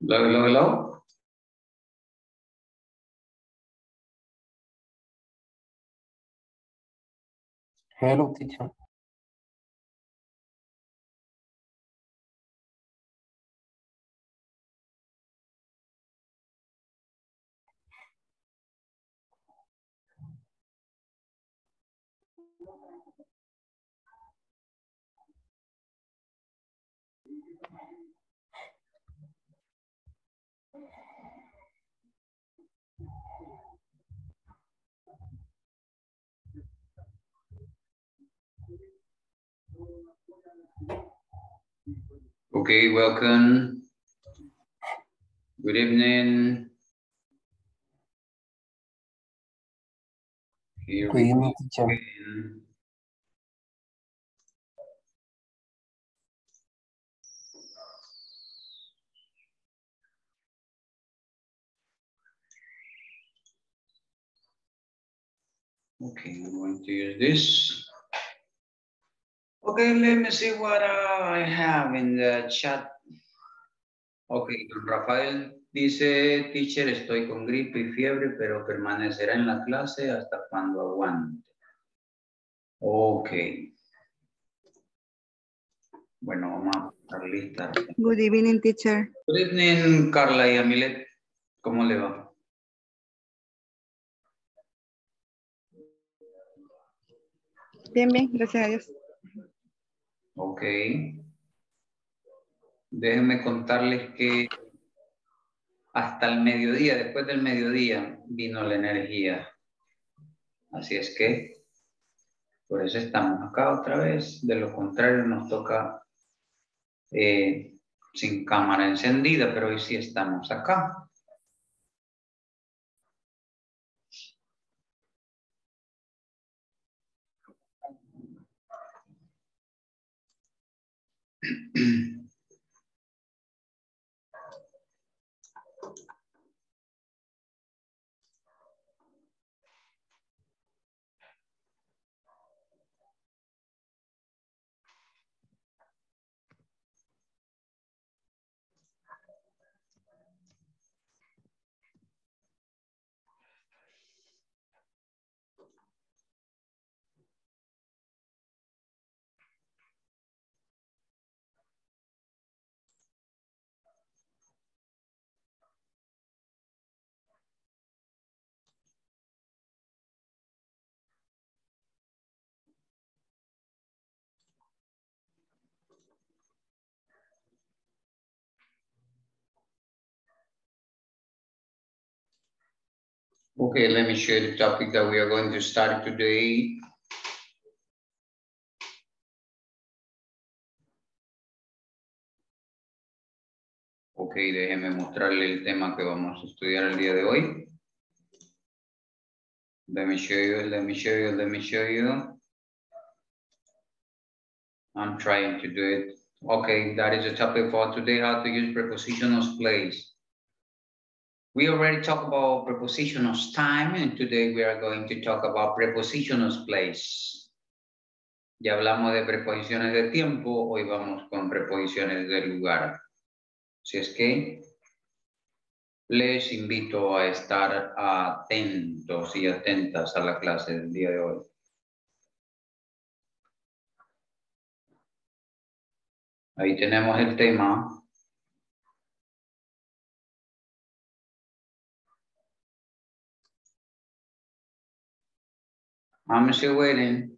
lado de lado de lado. Hello, teacher. Okay, welcome. Good evening. Here we go again. Okay, I'm going to use this. Okay, let me see what I have in the chat. Okay, Rafael dice, teacher, estoy con gripe y fiebre, pero permanecerá en la clase hasta cuando aguante. Okay. Bueno, vamos a estar lista. Good evening, teacher. Good evening, Carla y Amilet. ¿Cómo le va? Bien, bien, gracias a Dios. Ok. Déjenme contarles que hasta el mediodía, después del mediodía, vino la energía. Así es que por eso estamos acá otra vez. De lo contrario nos toca sin cámara encendida, pero hoy sí estamos acá. Okay, let me share the topic that we are going to start today. Okay, déjenme mostrarle el tema que vamos a estudiar el día de hoy. Let me show you, let me show you, let me show you. I'm trying to do it. Okay, that is the topic for today, how to use prepositions of place. We already talked about preposition of time, and today we are going to talk about preposition of place. Ya hablamos de preposiciones de tiempo, hoy vamos con preposiciones de lugar. Si es que les invito a estar atentos y atentas a la clase del día de hoy. Ahí tenemos el tema. I'm still waiting.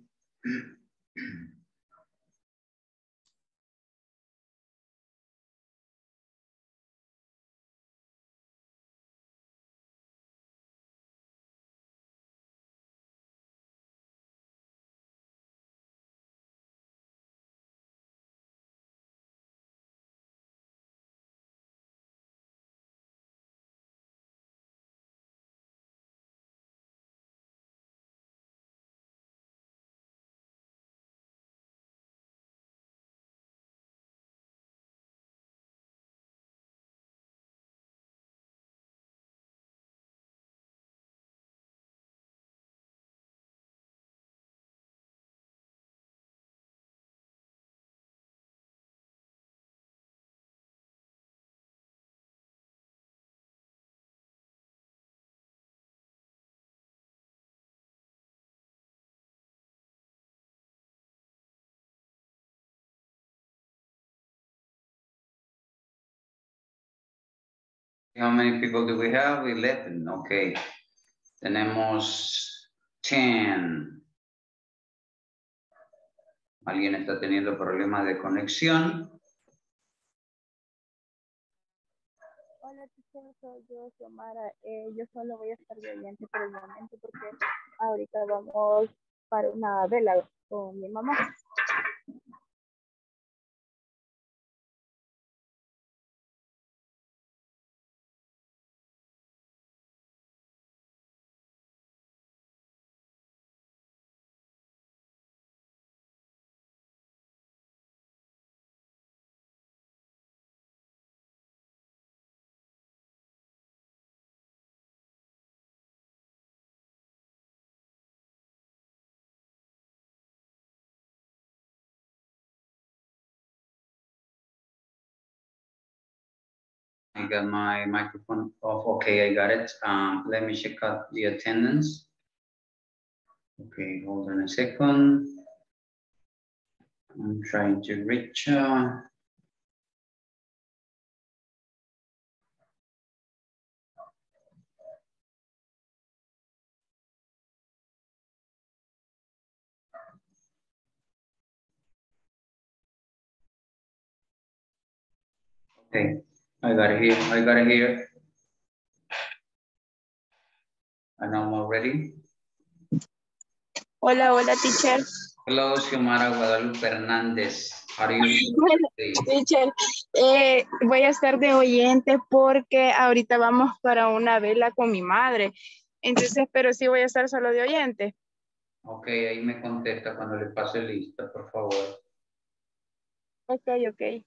How many people do we have? 11, okay. Tenemos 10. Alguien está teniendo problemas de conexión. Hola, soy yo, Xiomara. Yo solo voy a estar viviente por el momento porque ahorita vamos para una vela con mi mamá. I got my microphone off. Okay, I got it. Let me check out the attendance. Okay, hold on a second. I'm trying to reach. Okay. I got it here, I got it here. And I'm already. Hola, hola, teacher. Hello, Xiomara Guadalupe Fernández. How are you? Teacher, voy a estar de oyente porque ahorita vamos para una vela con mi madre. Entonces, pero sí voy a estar solo de oyente. Ok, ahí me contesta cuando le pase lista, por favor. Ok, ok.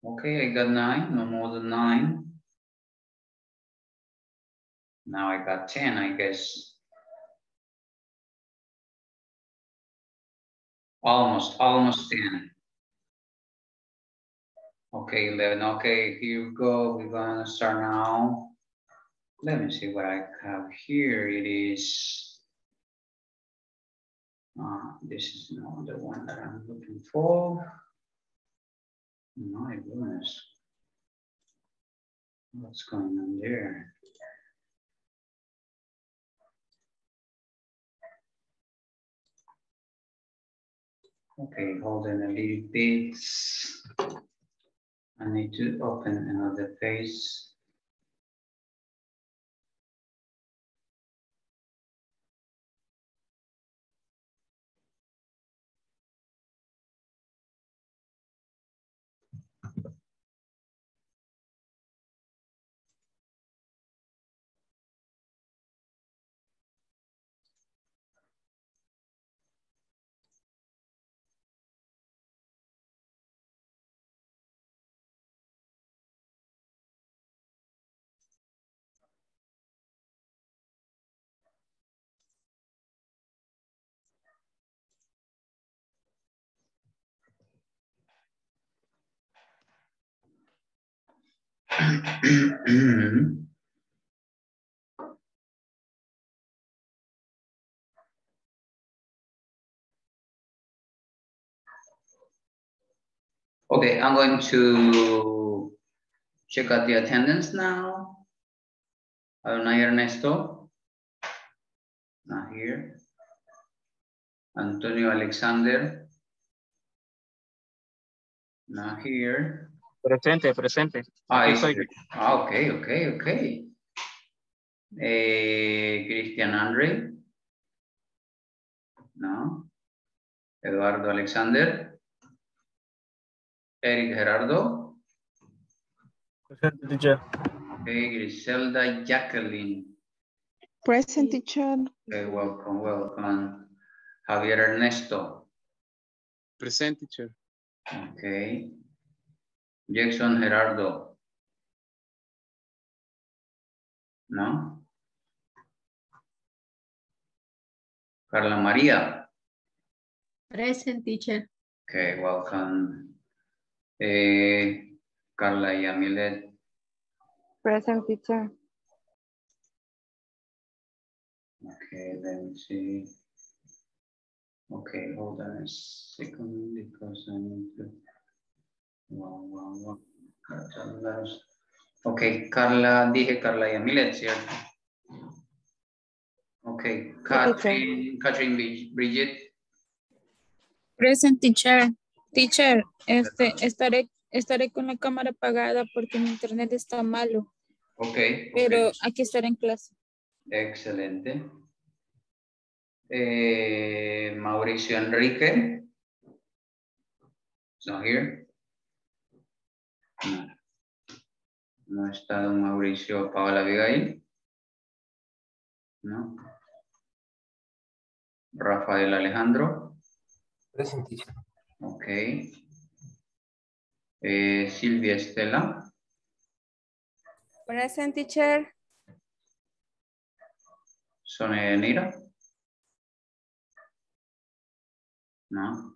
Okay, I got 9, no more than 9. Now I got 10, I guess. Almost 10. Okay, 11, okay, here we go. We're gonna start now. Let me see what I have here. It is, this is not the one that I'm looking for. My goodness, what's going on there? Okay, hold on a little bit. I need to open another page. Okay, I'm going to check out the attendance now. Adonai Ernesto, not here. Antonio Alexander, not here. Presente, presente. Okay. Christian Andre. No. Eduardo Alexander. Eric Gerardo. Present, teacher. Okay, Griselda Jacqueline. Present, teacher. Okay, welcome, welcome. Javier Ernesto. Present, teacher. Okay. Jackson Gerardo. No. Carla Maria. Present, teacher. Okay, welcome. Carla Yamilet. Present, teacher. Okay, let me see. Okay, hold on a second because I need to. Okay, Carla, dije Carla Yamilet, ¿cierto? Okay, Catherine Bridget. Present, teacher. Teacher, estaré con la cámara apagada porque mi internet está malo. Okay. Pero aquí estaré en clase. Excelente. Mauricio Enrique. It's not here. No. No está don Mauricio Paola Abigail. No. Rafael Alejandro. Presente. Ok. Silvia Estela. Present, teacher. Sonia Nira. No.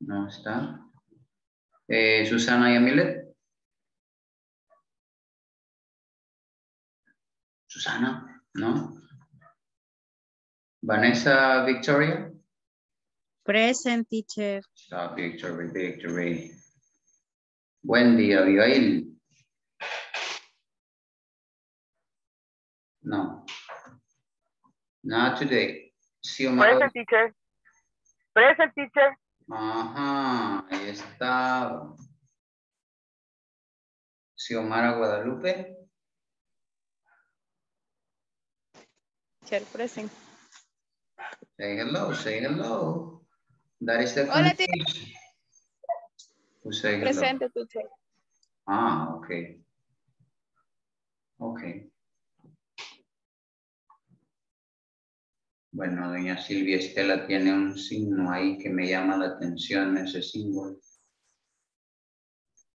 No está. Susana Yamilet. Susana, no. Vanessa Victoria. Present, teacher. Stop, Victory. Wendy Abigail. No. Not today. Present, teacher. Present, teacher. Ajá, ahí está. Xiomara Guadalupe. Teacher, present. Say hello. That is the conversation. Hola, present, teacher. Ah, okay. Okay. Bueno, doña Silvia Estela tiene un signo ahí que me llama la atención, ese símbolo.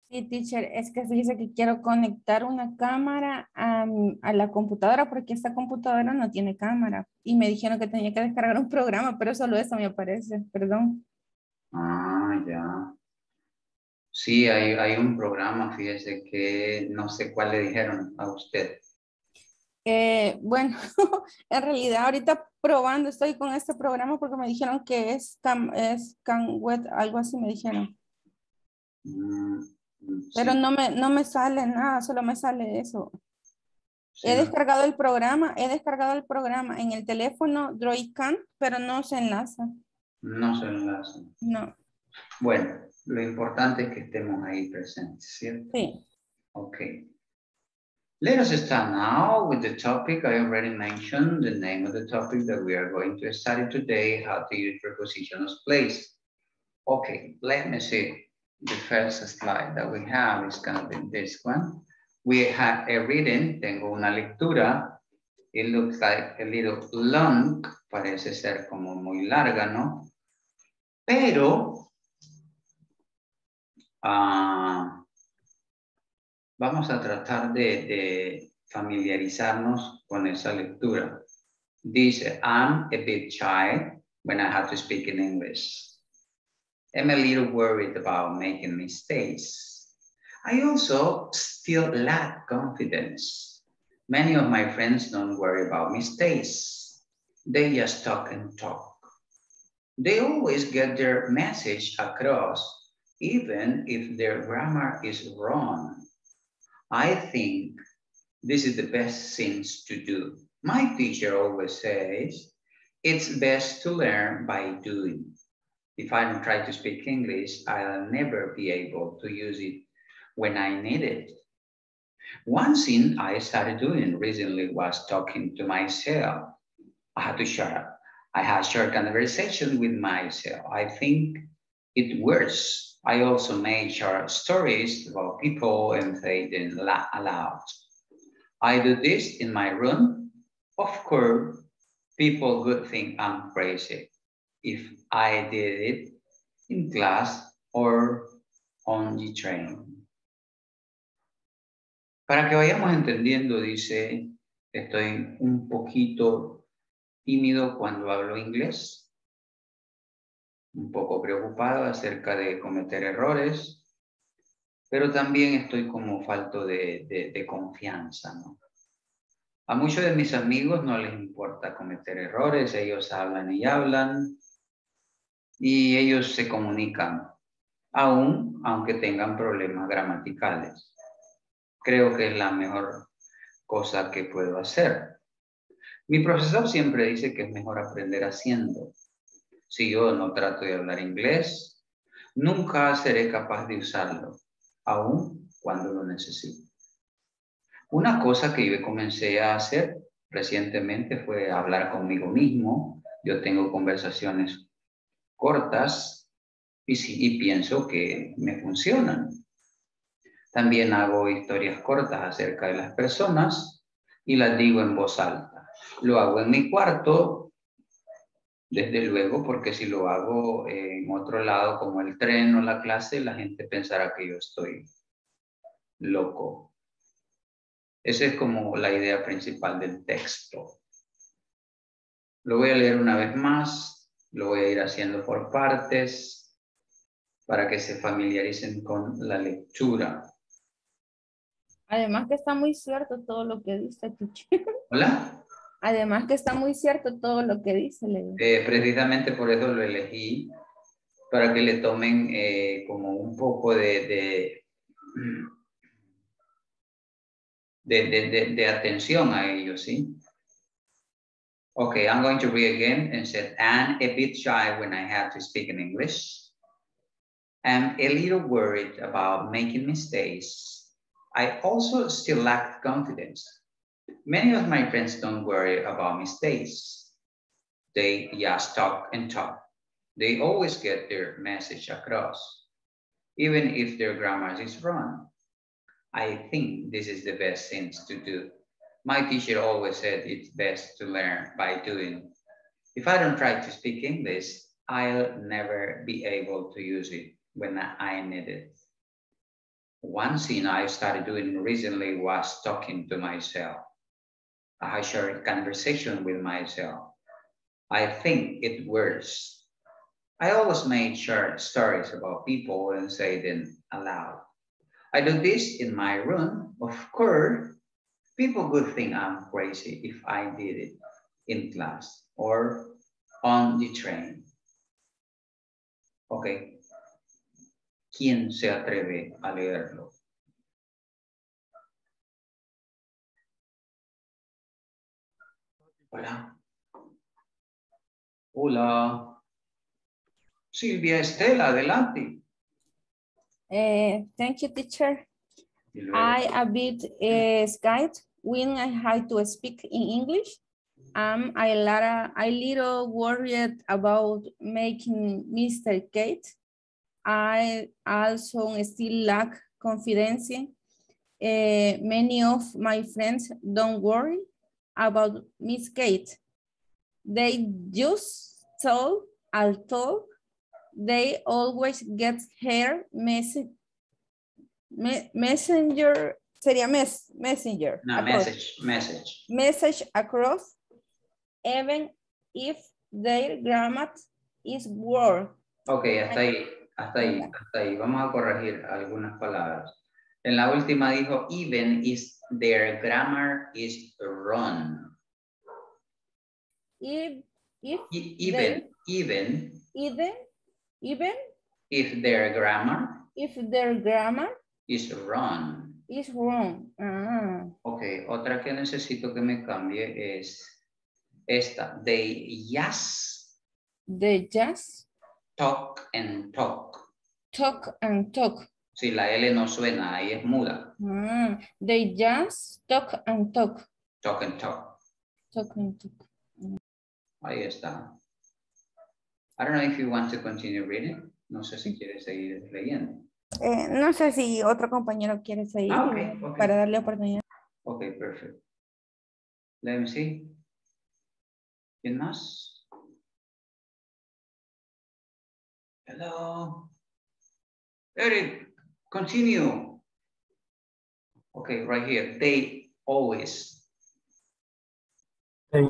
Sí, teacher, es que fíjese que quiero conectar una cámara a la computadora porque esta computadora no tiene cámara. Y me dijeron que tenía que descargar un programa, pero solo eso me aparece, perdón. Ah, ya. Sí, hay un programa, fíjese que no sé cuál le dijeron a usted. Bueno, en realidad ahorita probando, estoy con este programa porque me dijeron que es CamWeb, algo así me dijeron. Sí. Pero no me sale nada, solo me sale eso. Sí. He descargado el programa en el teléfono DroidCam, pero no se enlaza. No. Bueno, lo importante es que estemos ahí presentes, ¿cierto? Sí. Ok. Let us start now with the topic. I already mentioned the name of the topic that we are going to study today, how to use prepositions of place. Okay, let me see. The first slide that we have is going to be this one. We have a reading, tengo una lectura. It looks like a little long, parece ser como muy larga, ¿no? Pero, vamos a tratar de familiarizarnos con esa lectura. Dice, I'm a bit shy when I have to speak in English. I'm a little worried about making mistakes. I also still lack confidence. Many of my friends don't worry about mistakes. They just talk and talk. They always get their message across, even if their grammar is wrong. I think this is the best thing to do. My teacher always says, it's best to learn by doing. If I don't try to speak English, I'll never be able to use it when I need it. One thing I started doing recently was talking to myself. I had to shut up. I had short conversation with myself. I think it works. I also made short stories about people and say them aloud. I do this in my room. Of course, people would think I'm crazy if I did it in class or on the train. Para que vayamos entendiendo, dice, estoy un poquito tímido cuando hablo inglés. Un poco preocupado acerca de cometer errores, pero también estoy como falto de confianza, ¿no? A muchos de mis amigos no les importa cometer errores, ellos hablan y hablan, y ellos se comunican, aunque tengan problemas gramaticales. Creo que es la mejor cosa que puedo hacer. Mi profesor siempre dice que es mejor aprender haciendo. Si yo no trato de hablar inglés, nunca seré capaz de usarlo, aun cuando lo necesite. Una cosa que yo comencé a hacer recientemente fue hablar conmigo mismo. Yo tengo conversaciones cortas y pienso que me funcionan. También hago historias cortas acerca de las personas y las digo en voz alta. Lo hago en mi cuarto, desde luego, porque si lo hago en otro lado, como el tren o la clase, la gente pensará que yo estoy loco. Esa es como la idea principal del texto. Lo voy a leer una vez más. Lo voy a ir haciendo por partes para que se familiaricen con la lectura. Además que está muy cierto todo lo que dice, Chichi. ¿Hola? Además que está muy cierto todo lo que dice. Precisamente por eso lo elegí, para que le tomen como un poco de atención a ellos, ¿sí? Okay, I'm going to read again and said, I'm a bit shy when I have to speak in English. I'm a little worried about making mistakes. I also still lack confidence. Many of my friends don't worry about mistakes. They just talk and talk. They always get their message across, even if their grammar is wrong. I think this is the best thing to do. My teacher always said it's best to learn by doing. If I don't try to speak English, I'll never be able to use it when I need it. One thing I started doing recently was talking to myself. I share a conversation with myself. I think it works. I always make short stories about people and say them aloud. I do this in my room, of course. People would think I'm crazy if I did it in class or on the train. Okay. ¿Quién se atreve a leerlo? Hola. Hola. Silvia Estela, adelante. Thank you, teacher. I a bit scared when I have to speak in English. I'm a little worried about making mistakes. I also still lack confidence. Many of my friends don't worry about mistakes. They just talk and talk. They always get their message. Messenger sería messenger. No, across. Message across, even if their grammar is wrong. Ok, hasta ahí. Vamos a corregir algunas palabras. En la última dijo, even if their grammar is wrong. If their grammar is wrong. Ah. Ok, otra que necesito que me cambie es esta. They just talk and talk. Talk and talk. Si la L no suena, ahí es muda. Ah. They just talk and talk. Talk and talk. Talk and talk. Ahí está. I don't know if you want to continue reading. No sé si quieres seguir leyendo. No sé si otro compañero quiere seguir okay. Para darle oportunidad. Ok, perfecto. Let me see. ¿Quién más? Hello. Eric, continue. Ok, right here. They always get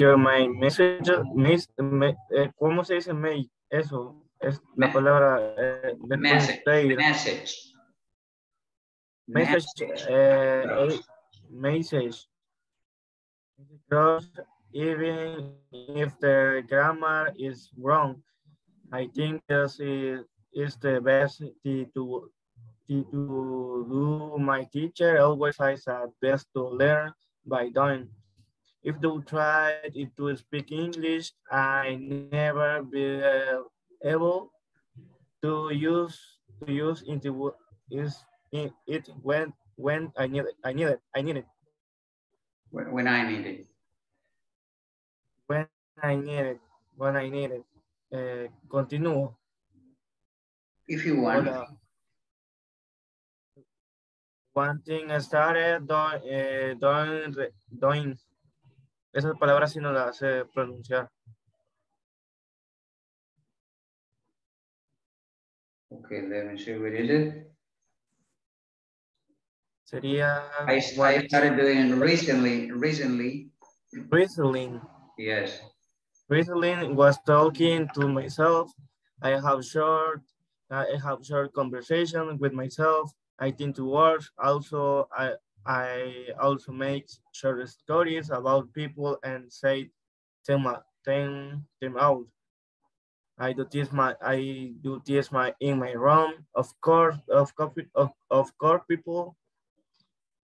your message. ¿Cómo se dice eso? Es la palabra message. Message because even if the grammar is wrong, I think this is the best to do. My teacher always says that best to learn by doing. If you try to speak English, I never be able to use it when I need it. Continue. If you want. One thing I started doing. Esas palabras sí no las sé pronunciar. Okay, let me see what is it. Sería. I started doing recently. Recently. Yes. Recently was talking to myself. I have short conversation with myself. I think to work. Also, I also make short stories about people and say them out. I do this in my room. Of course, people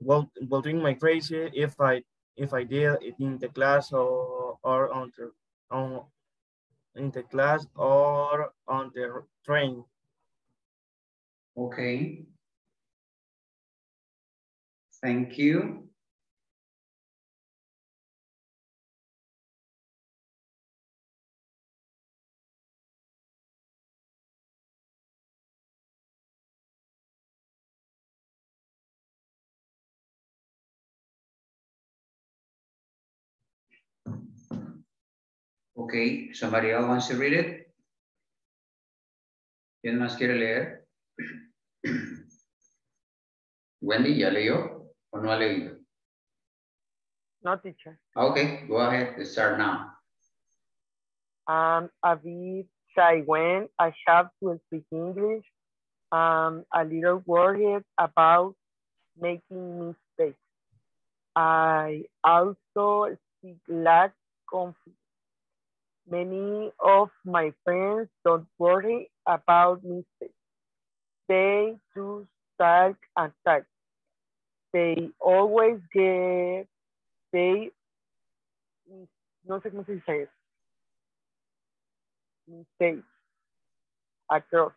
will think me crazy if I did it in the class or on the train. Okay. Thank you. Okay, somebody else wants to read it? ¿Quién más quiere leer? Wendy, ¿ya leyó? ¿O no ha leído? No, teacher. Okay, go ahead. Let's start now. Avid, I went a shop to speak English. A little worried about making mistakes. I also lack confidence. Many of my friends don't worry about mistakes. They do talk and talk. They no sé cómo se dice eso. Mistakes. Across.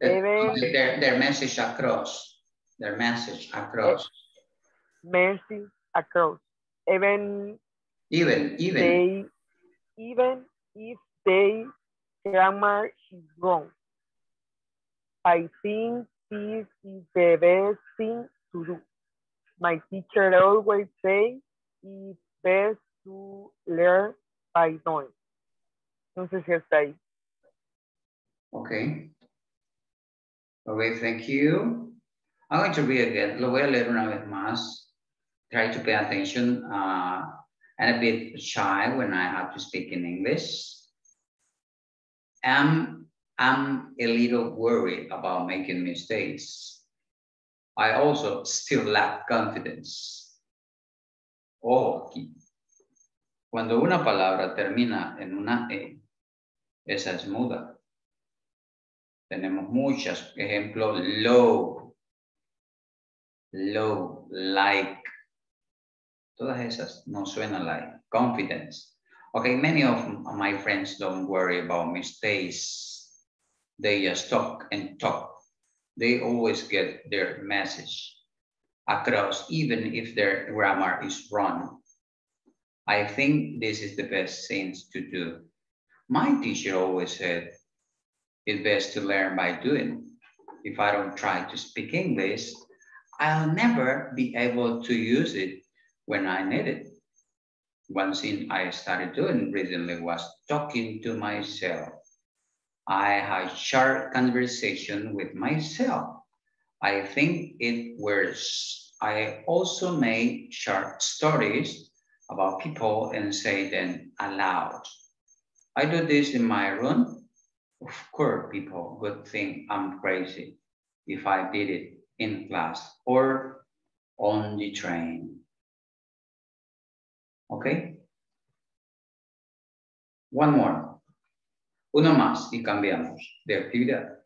Their message across. Message across. Even if their grammar is wrong. I think this is the best thing to do. My teacher always says it's best to learn by doing. Entonces ya está ahí. Okay. Okay, thank you. I'm going to read again. Lo voy a leer una vez más. Try to pay attention. I'm a bit shy when I have to speak in English. I'm a little worried about making mistakes. I also still lack confidence. Ojo aquí. Cuando una palabra termina en una E, esa es muda. Tenemos muchos ejemplos. Low, like. Todas esas no suenan like. Confidence. Okay, many of my friends don't worry about mistakes. They just talk and talk. They always get their message across, even if their grammar is wrong. I think this is the best thing to do. My teacher always said, it's best to learn by doing. If I don't try to speak English, I'll never be able to use it when I need it. One thing I started doing recently was talking to myself. I had short conversation with myself. I think it works. I also made short stories about people and say them aloud. I do this in my room. Of course, people would think I'm crazy if I did it in class or on the train. Okay? One more. Uno más y cambiamos de actividad.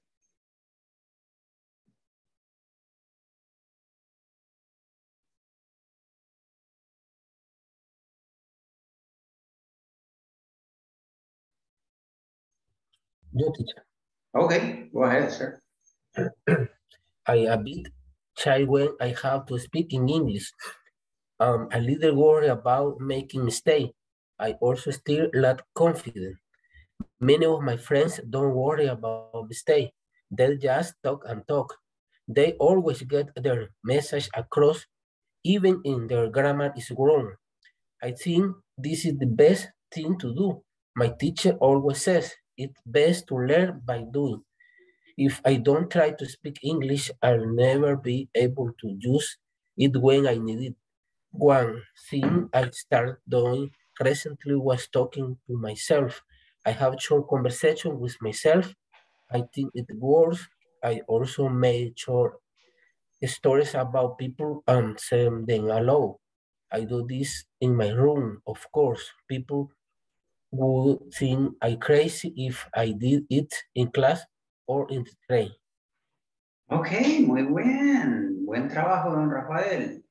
Your teacher. Okay, go ahead, sir. I a bit shy when I have to speak in English. A little worried about making mistake. I also still lack confidence. Many of my friends don't worry about mistake. They just talk and talk. They always get their message across, even if their grammar is wrong. I think this is the best thing to do. My teacher always says, it's best to learn by doing. If I don't try to speak English, I'll never be able to use it when I need it. One thing I started doing recently was talking to myself. I have short conversation with myself. I think it works. I also made short stories about people and send them aloud. I do this in my room, of course. People would think I crazy if I did it in class or in the train. Okay, muy buen. Buen trabajo, don Rafael.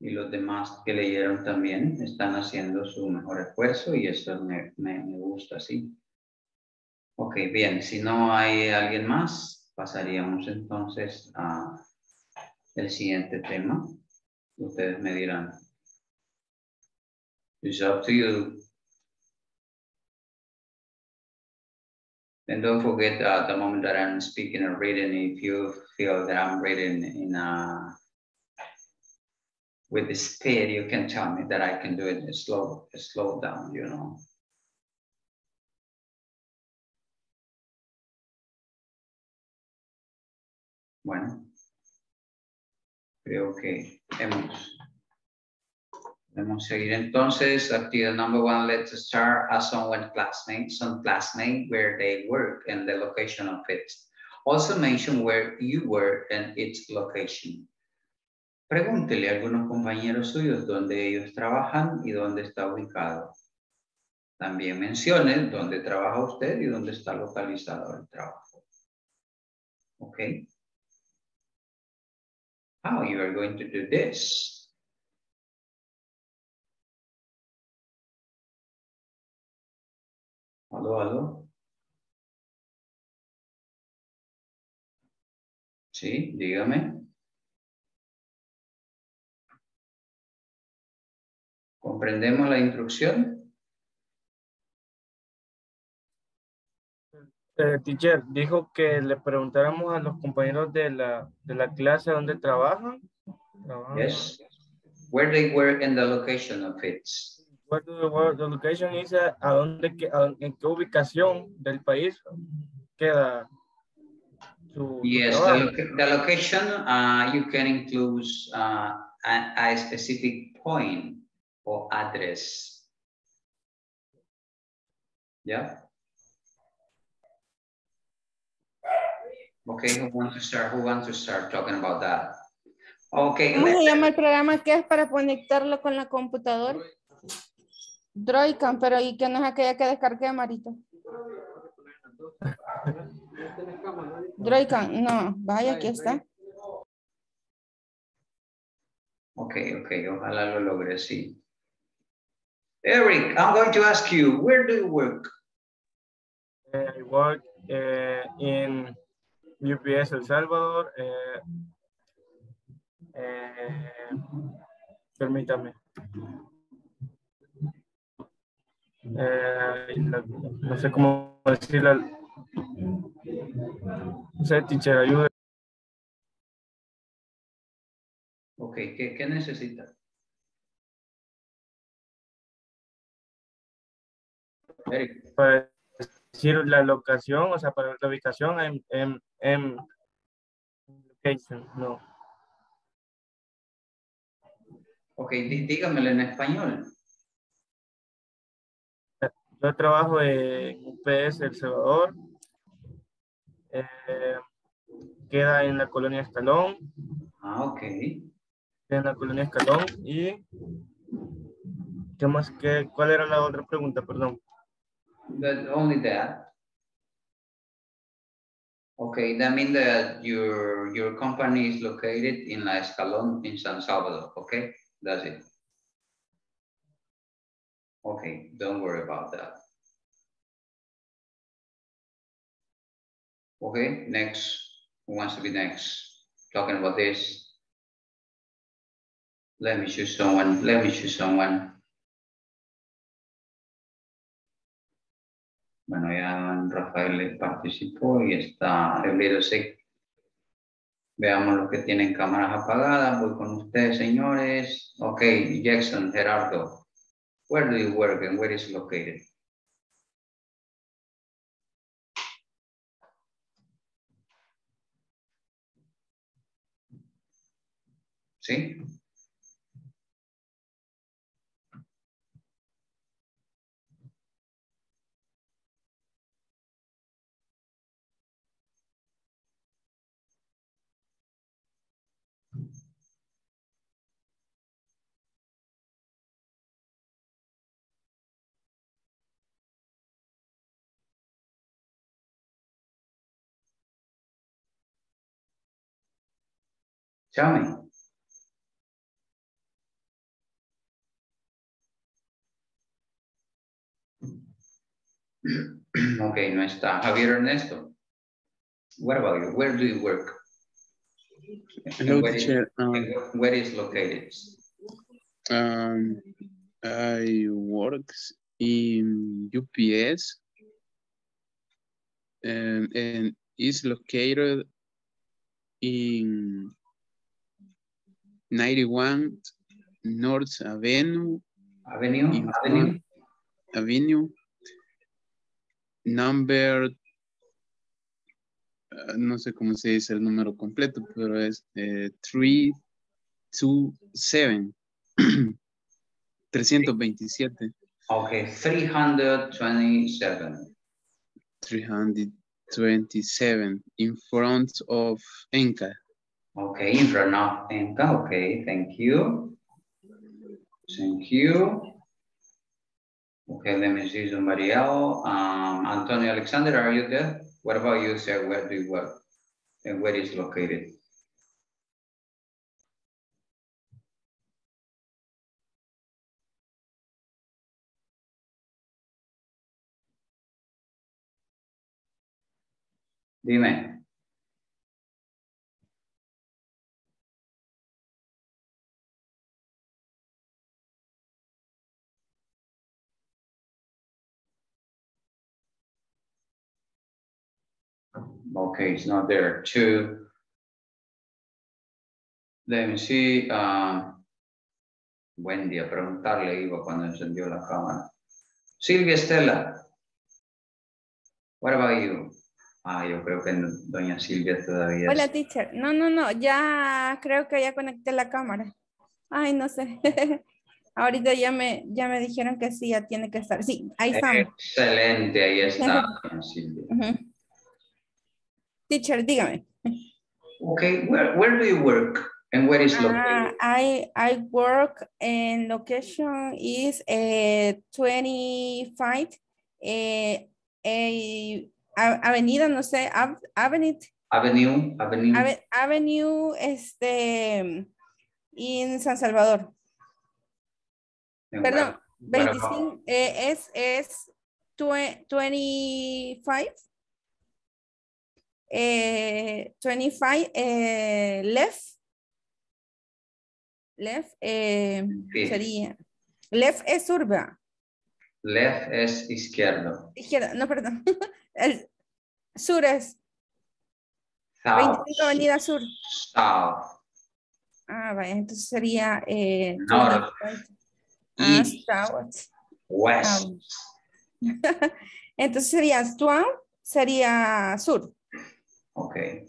Y los demás que leyeron también están haciendo su mejor esfuerzo y eso me gusta, sí. Ok, bien. Si no hay alguien más, pasaríamos entonces a el siguiente tema. Ustedes me dirán. It's up to you. And don't forget the moment that I'm speaking or reading, if you feel that I'm reading in a, with the speed, you can tell me that I can do it slow down, you know. Bueno, creo que Vamos a seguir entonces. Activity number one, let's start as some classmates where they work and the location of it. Also mention where you work and its location. Pregúntele a algunos compañeros suyos dónde ellos trabajan y dónde está ubicado. También mencione dónde trabaja usted y dónde está localizado el trabajo. Okay. How you are going to do this? Hello, hello. Sí, dígame. ¿Comprendemos la instrucción? Teacher, dijo que le preguntáramos a los compañeros de la clase dónde trabajan. Yes. Where they work and the location of it. The location is en qué ubicación del país queda su Yes, the location you can include a specific point or address. Yeah. Okay, who wants to start talking about that? Okay. ¿Cómo se llama el programa que es para conectarlo con la computadora? DroidCam, pero ¿y qué no es aquella que descargué, Marito? DroidCam, no, vaya, aquí está. Ok, ojalá lo logre, sí. Eric, I'm going to ask you, where do you work? I work in UPS El Salvador. Permítame. No sé cómo decirla. No sé, teacher, ayude. Ok, ¿qué necesita? Eric. Para decir la locación, o sea, para la ubicación en location, no. Ok, dígamelo en español. Yo trabajo en UPS El Salvador. queda en la colonia Escalón. Ah, ok. Queda en la colonia Escalón. Y ¿qué más? ¿Cuál era la otra pregunta? Perdón. But only that. Okay, that means that your company is located in La Escalón in San Salvador, okay? That's it. Okay, don't worry about that. Okay, next. Who wants to be next? Talking about this. Let me choose someone. Let me choose someone. Bueno, ya Rafael participó y está el video sick. Veamos los que tienen cámaras apagadas. Voy con ustedes, señores. Ok, Jackson, Gerardo. Where do you work and where is it located? ¿Sí? Tell me. Okay, no está. Javier Ernesto. What about you? Where do you work? Hello, teacher. Where is located? I work in UPS and is located in 91 North Avenue, number, no sé cómo se dice el número completo, pero es 327, 327. Ok, 327, in front of Enca. Okay, in front of Enca. Okay, thank you. Thank you. Okay, let me see somebody else. Antonio Alexander, are you there? What about you, sir? Where do you work and where is located? Dime. Okay, it's not there too. Let me see. Wendy, a preguntarle iba cuando encendió la cámara. Silvia Estela, what about you? Ah, yo creo que doña Silvia todavía. Hola, es... teacher. No, ya creo que ya conecté la cámara. Ay, no sé. Ahorita ya me dijeron que sí, ya tiene que estar. Sí, ahí está. Excelente, ahí está, doña Silvia. Uh-huh. Teacher, dígame. Okay, where do you work and where is located? I work and location is 25 avenida, no sé, Avenue in San Salvador. And perdón, what 25 es 25. 25 left sí. Sería left es urba, left es izquierda, no, perdón. El sur es South. 25 avenida sur. South. Ah, vaya, entonces sería north, east, west. Entonces sería south, sería sur. Okay.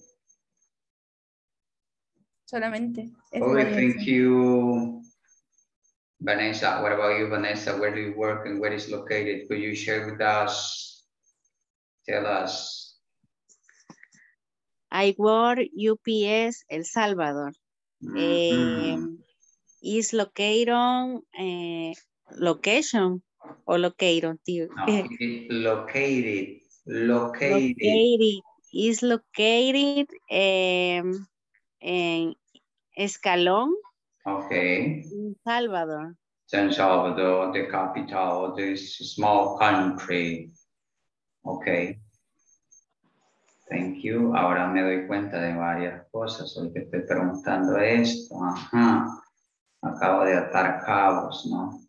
Solamente. Okay, thank you. Vanessa, what about you, Vanessa? Where do you work and where is located? Could you share with us? Tell us. I work UPS El Salvador. Is located, located. Is located in Escalón, in Salvador. San Salvador, the capital of this small country. Okay. Thank you. Ahora me doy cuenta de varias cosas. Hoy te estoy preguntando esto. Ajá. Acabo de atar cabos, ¿no?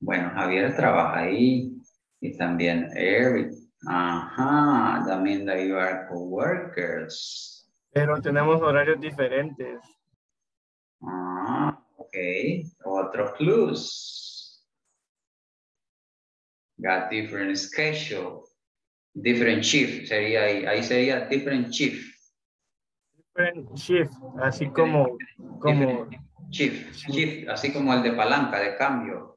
Bueno, Javier trabaja ahí. Y también Eric. Ajá. También you are co-workers. Pero tenemos horarios diferentes. Ah, ok. Otros clues. Got different schedule. Different shift, sería ahí. Ahí sería different shift. Different shift, así como... Shift, así como el de palanca, de cambio.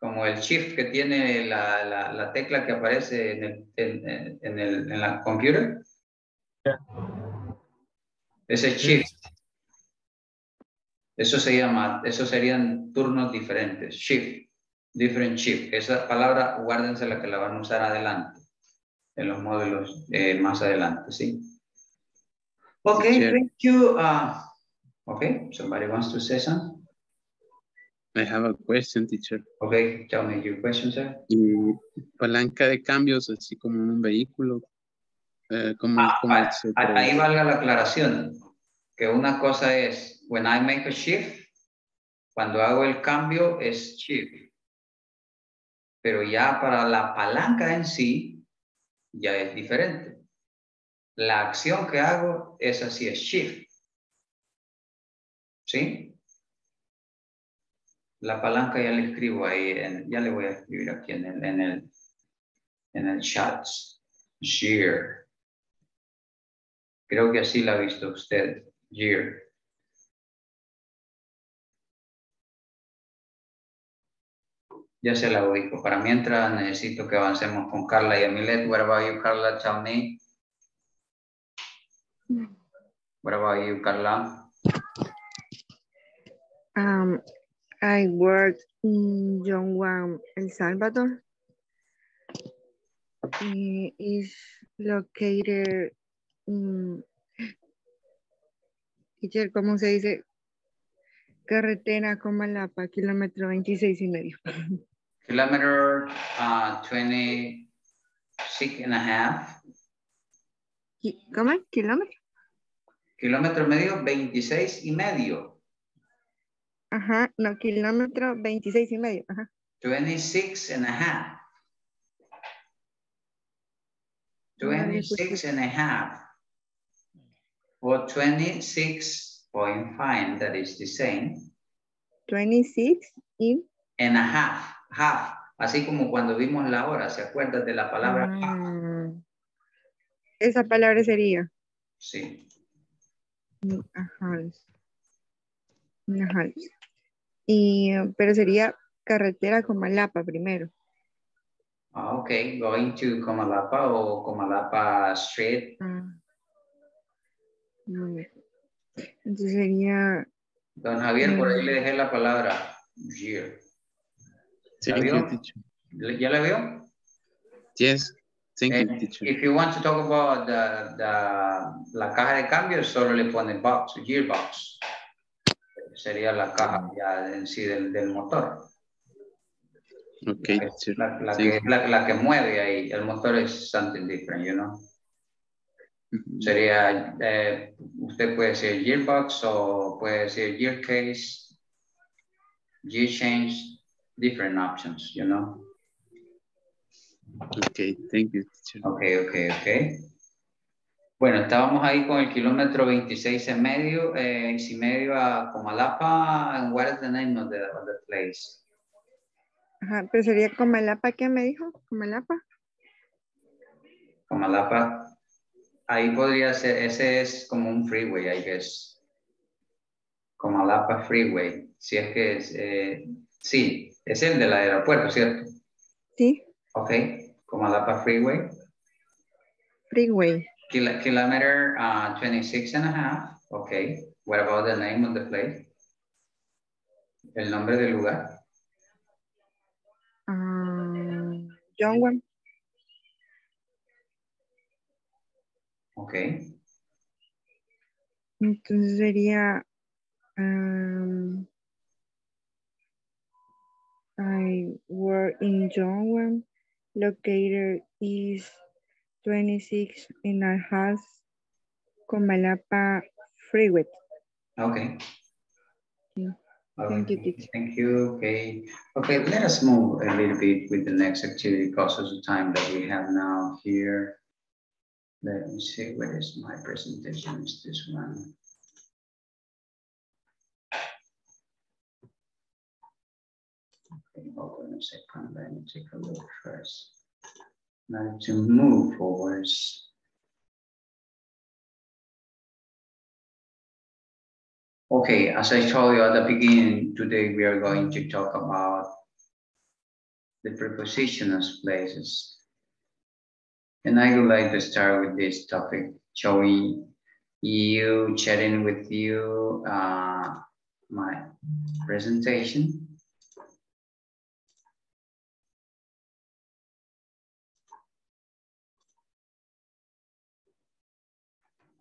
Como el shift que tiene la tecla que aparece en la computer. Yeah. Ese shift. Eso se llama, eso serían turnos diferentes, shift. Different shift. Esa palabra, guárdense la que la van a usar adelante. En los módulos más adelante, ¿sí? Ok, thank you. Ok, somebody wants to say something? I have a question, teacher. Ok, tell me your question, sir. Y palanca de cambios, así como un vehículo. Ahí valga la aclaración. Que una cosa es, when I make a shift, cuando hago el cambio es shift. Pero ya para la palanca en sí, ya es diferente. La acción que hago es así, es shift. ¿Sí? La palanca ya le escribo ahí, ya le voy a escribir aquí en el chat. Gear. Creo que así la ha visto usted, gear. Ya se la ubico. Para mientras necesito que avancemos con Carla y Amilet. What about you, Carla? Tell me. What about you, Carla? I work in Jongwon, El Salvador. It is located in... Teacher, ¿cómo se dice? Carretera Comalapa, kilómetro 26.5. Kilometer 26.5. ¿Cómo? ¿Kilómetro? Kilómetro medio 26.5. Ajá, no, kilómetro 26.5. Ajá. 26.5. 26.5. O 26.5, that is the same. 26.5. Half, así como cuando vimos la hora, ¿se acuerdan de la palabra half? Esa palabra sería. Sí. Ajá. Y, pero sería carretera Comalapa primero. Ah, ok, going to Comalapa o Comalapa Street. Entonces sería. Don Javier, por ahí le dejé la palabra year. Sí, ¿ya la veo? Yes, thank you, teacher. If you want to talk about la caja de cambios, solo le ponen box, gearbox. Sería la caja ya en sí del motor. Ok, teacher. La que mueve ahí, el motor es something different, you know. Sería, usted puede decir gearbox o puede decir gear case, gear change, different options, you know. Ok, thank you, teacher. Ok. Bueno, estábamos ahí con el kilómetro 26.5, 6.5 a Comalapa, and what is the name of the place? Ajá, pero sería Comalapa, ¿qué me dijo? Comalapa. Ahí podría ser, ese es como un freeway, I guess. Comalapa Freeway. Si es que es, sí, es el del aeropuerto, ¿cierto? Sí. Ok. Comalapa Freeway. Kilometer 26.5. Okay. What about the name of the place? El nombre del lugar. Jongwon. Okay. Entonces sería I work in Jongwon. Located is 26.5 Comalapa Freeway. Okay. Yeah. Thank you. Thank you. Okay. Okay. Let us move a little bit with the next activity because of the time that we have now here. Let me see. Where is my presentation? Is this one? Okay. Hold on a second. Let me take a look first. Now to move forwards. Okay, as I told you at the beginning, today we are going to talk about the preposition of places. And I would like to start with this topic, showing you, chatting with you, my presentation.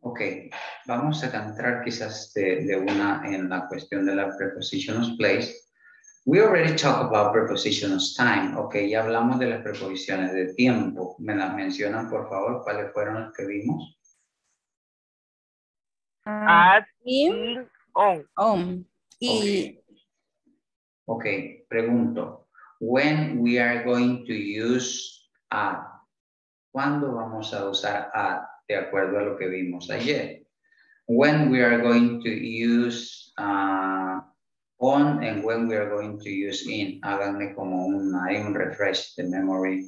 Ok, vamos a cantar quizás de una en la cuestión de la preposition of place. We already talked about preposition of time. Ok, ya hablamos de las preposiciones de tiempo. ¿Me las mencionan, por favor? ¿Cuáles fueron las que vimos? At, in, on. Okay. Ok, pregunto. When we are going to use at? ¿Cuándo vamos a usar at? De acuerdo a lo que vimos ayer. When we are going to use on and when we are going to use in. Háganme como un refresh de memory.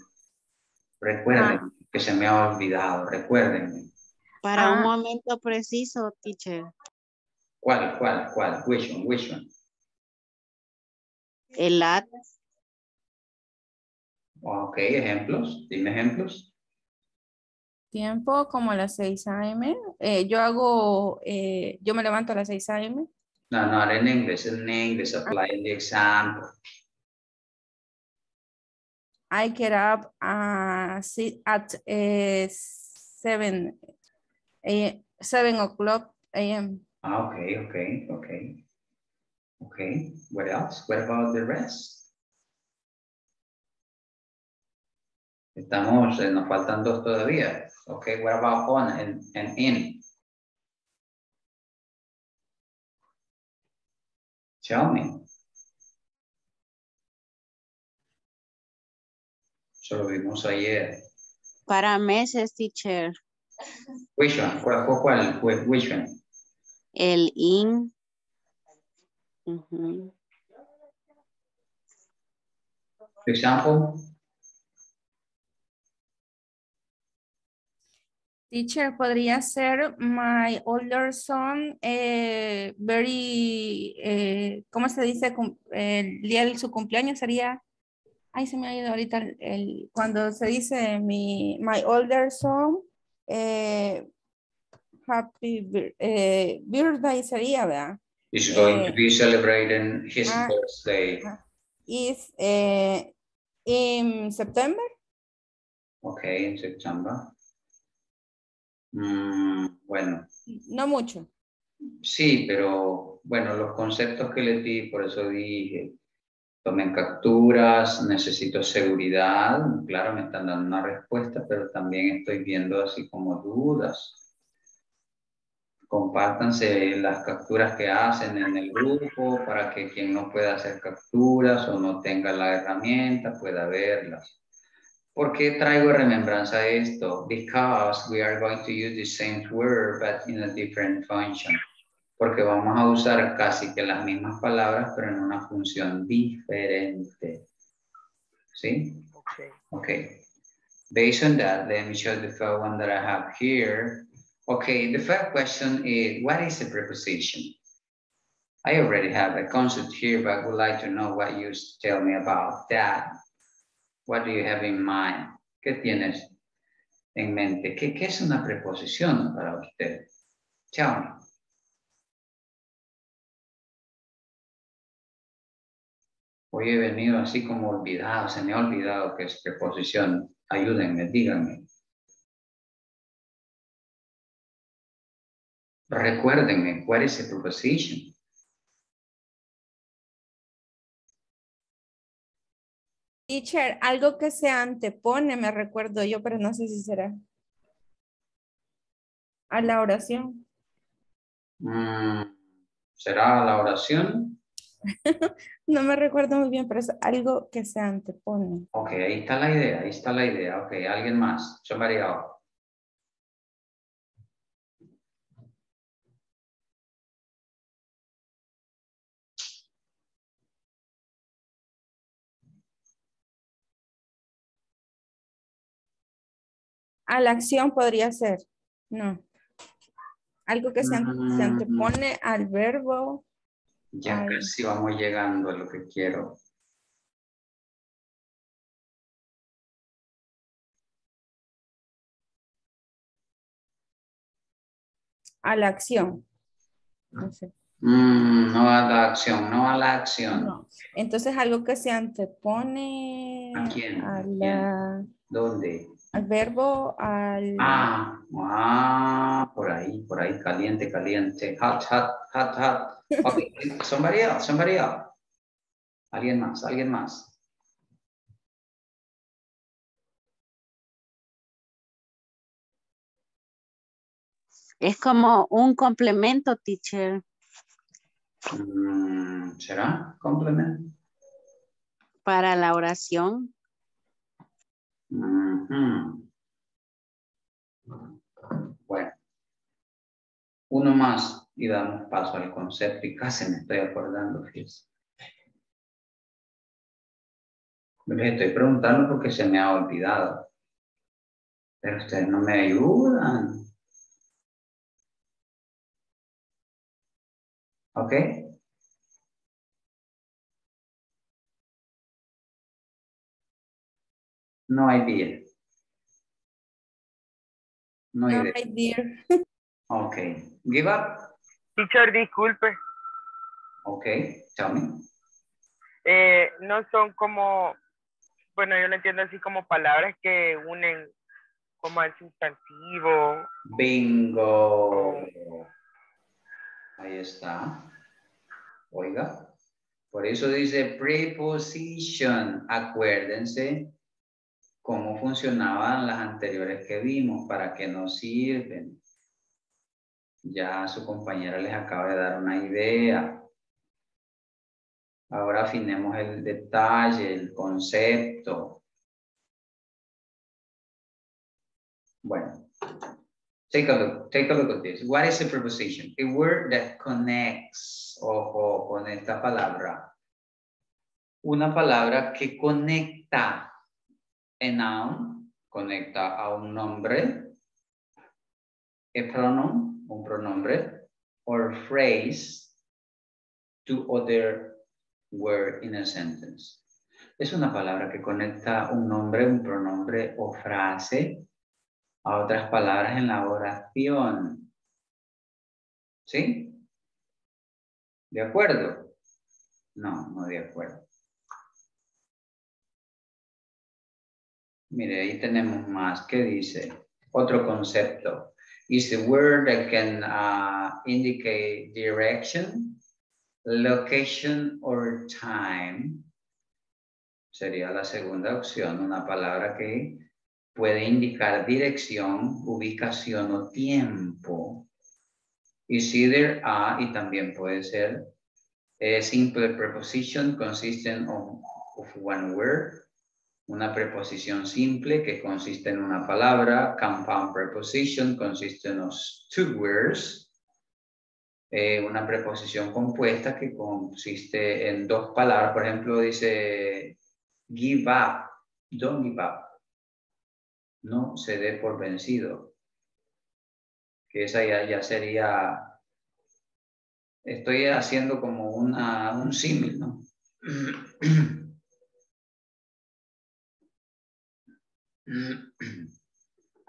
Recuerden que se me ha olvidado. Recuerden. Para un momento preciso, teacher. ¿Cuál? Which one? El at. Ok, ejemplos. Dime ejemplos. Tiempo como a las 6 a.m. Yo me levanto a las 6 a.m. No, not in English. In English, apply in the example. I get up at 7 o'clock a.m. Okay. What else? What about the rest? Estamos, nos faltan dos todavía. Okay, what about on and in? Tell me. Solo vimos ayer. Para meses, teacher. Which one? ¿Cuál? Which one? El in. Example. Teacher, podría ser my older son ¿cómo se dice? El día de su cumpleaños sería, se me ha ido ahorita cuando se dice my older son, happy birthday sería, ¿verdad? He's going to be celebrating his birthday. Is in September. Okay, in September. Bueno. No mucho. Sí, pero bueno, los conceptos que les di, por eso dije, tomen capturas, necesito seguridad. Claro, me están dando una respuesta, pero también estoy viendo así como dudas. Compártanse las capturas que hacen en el grupo para que quien no pueda hacer capturas o no tenga la herramienta pueda verlas. ¿Por qué traigo remembranza esto? Because we are going to use the same word but in a different function. Porque vamos a usar casi que las mismas palabras pero en una función diferente. ¿Sí? Okay. Based on that, let me show the first one that I have here. Okay, the first question is, what is a preposition? I already have a concept here but I would like to know what you tell me about that. What do you have in mind? ¿Qué tienes en mente? ¿Qué es una preposición para usted? Chao. Hoy he venido así como olvidado, se me ha olvidado que es preposición. Ayúdenme, díganme. Recuérdenme, ¿cuál es la preposición? Teacher, algo que se antepone, me recuerdo yo, pero no sé si será. A la oración. ¿Será a la oración? No me recuerdo muy bien, pero es algo que se antepone. Ok, ahí está la idea, ahí está la idea. Ok, alguien más. Somebody else. A la acción podría ser. No. Algo que se antepone al verbo. Ya casi vamos llegando a lo que quiero. A la acción. No sé. No a la acción, no a la acción. No. Entonces algo que se antepone. ¿A quién? A la... ¿Dónde? Al verbo, al... por ahí, caliente, caliente. Hot, hot, hot, hot. Okay. Somebody else, somebody else. Alguien más, alguien más. Es como un complemento, teacher. ¿Será complemento? Para la oración. Bueno, uno más y damos paso al concepto y casi me estoy acordando. Me estoy preguntando porque se me ha olvidado, pero ustedes no me ayudan. Ok. No idea. No idea. Ok. Give up. Teacher, disculpe. Ok, tell me. No son como, bueno, yo lo entiendo así como palabras que unen como al sustantivo. Bingo. Ahí está. Oiga. Por eso dice preposition. Acuérdense cómo funcionaban las anteriores que vimos, para qué nos sirven. Ya su compañera les acaba de dar una idea. Ahora afinemos el detalle, el concepto. Bueno, take a look at this. What is a preposition? A word that connects. Ojo con esta palabra. Una palabra que conecta. A noun conecta a un nombre, a pronoun, un pronombre, or phrase to other word in a sentence. Es una palabra que conecta un nombre, un pronombre o frase a otras palabras en la oración. ¿Sí? ¿De acuerdo? No, no de acuerdo. Mire, ahí tenemos más. ¿Qué dice? Otro concepto. Is the word that can indicate direction, location, or time. Sería la segunda opción. Una palabra que puede indicar dirección, ubicación o tiempo. Is either a, y también puede ser, a simple preposition consisting of one word. Una preposición simple que consiste en una palabra. Compound preposition consiste en two words. Una preposición compuesta que consiste en dos palabras. Por ejemplo, dice give up, don't give up. No se dé por vencido. Que esa ya sería... Estoy haciendo como un símil, ¿no?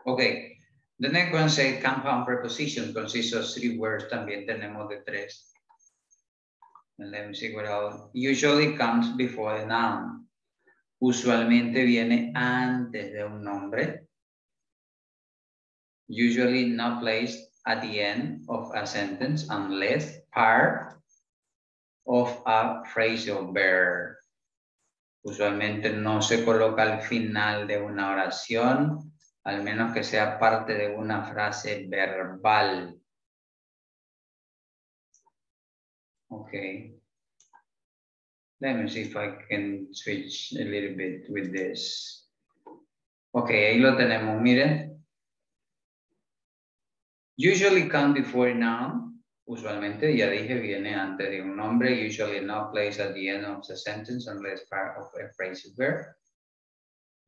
Okay, the next one says compound preposition consists of three words. También tenemos de tres. And let me see what else. Usually comes before the noun. Usualmente viene antes de un nombre. Usually not placed at the end of a sentence unless part of a phrasal verb. Usualmente no se coloca al final de una oración, al menos que sea parte de una frase verbal. Okay. Let me see if I can switch a little bit with this. Okay, ahí lo tenemos, miren. Usually come before noun. Usualmente, ya dije, viene antes de un nombre. Usually not placed at the end of the sentence unless part of a phrasal verb.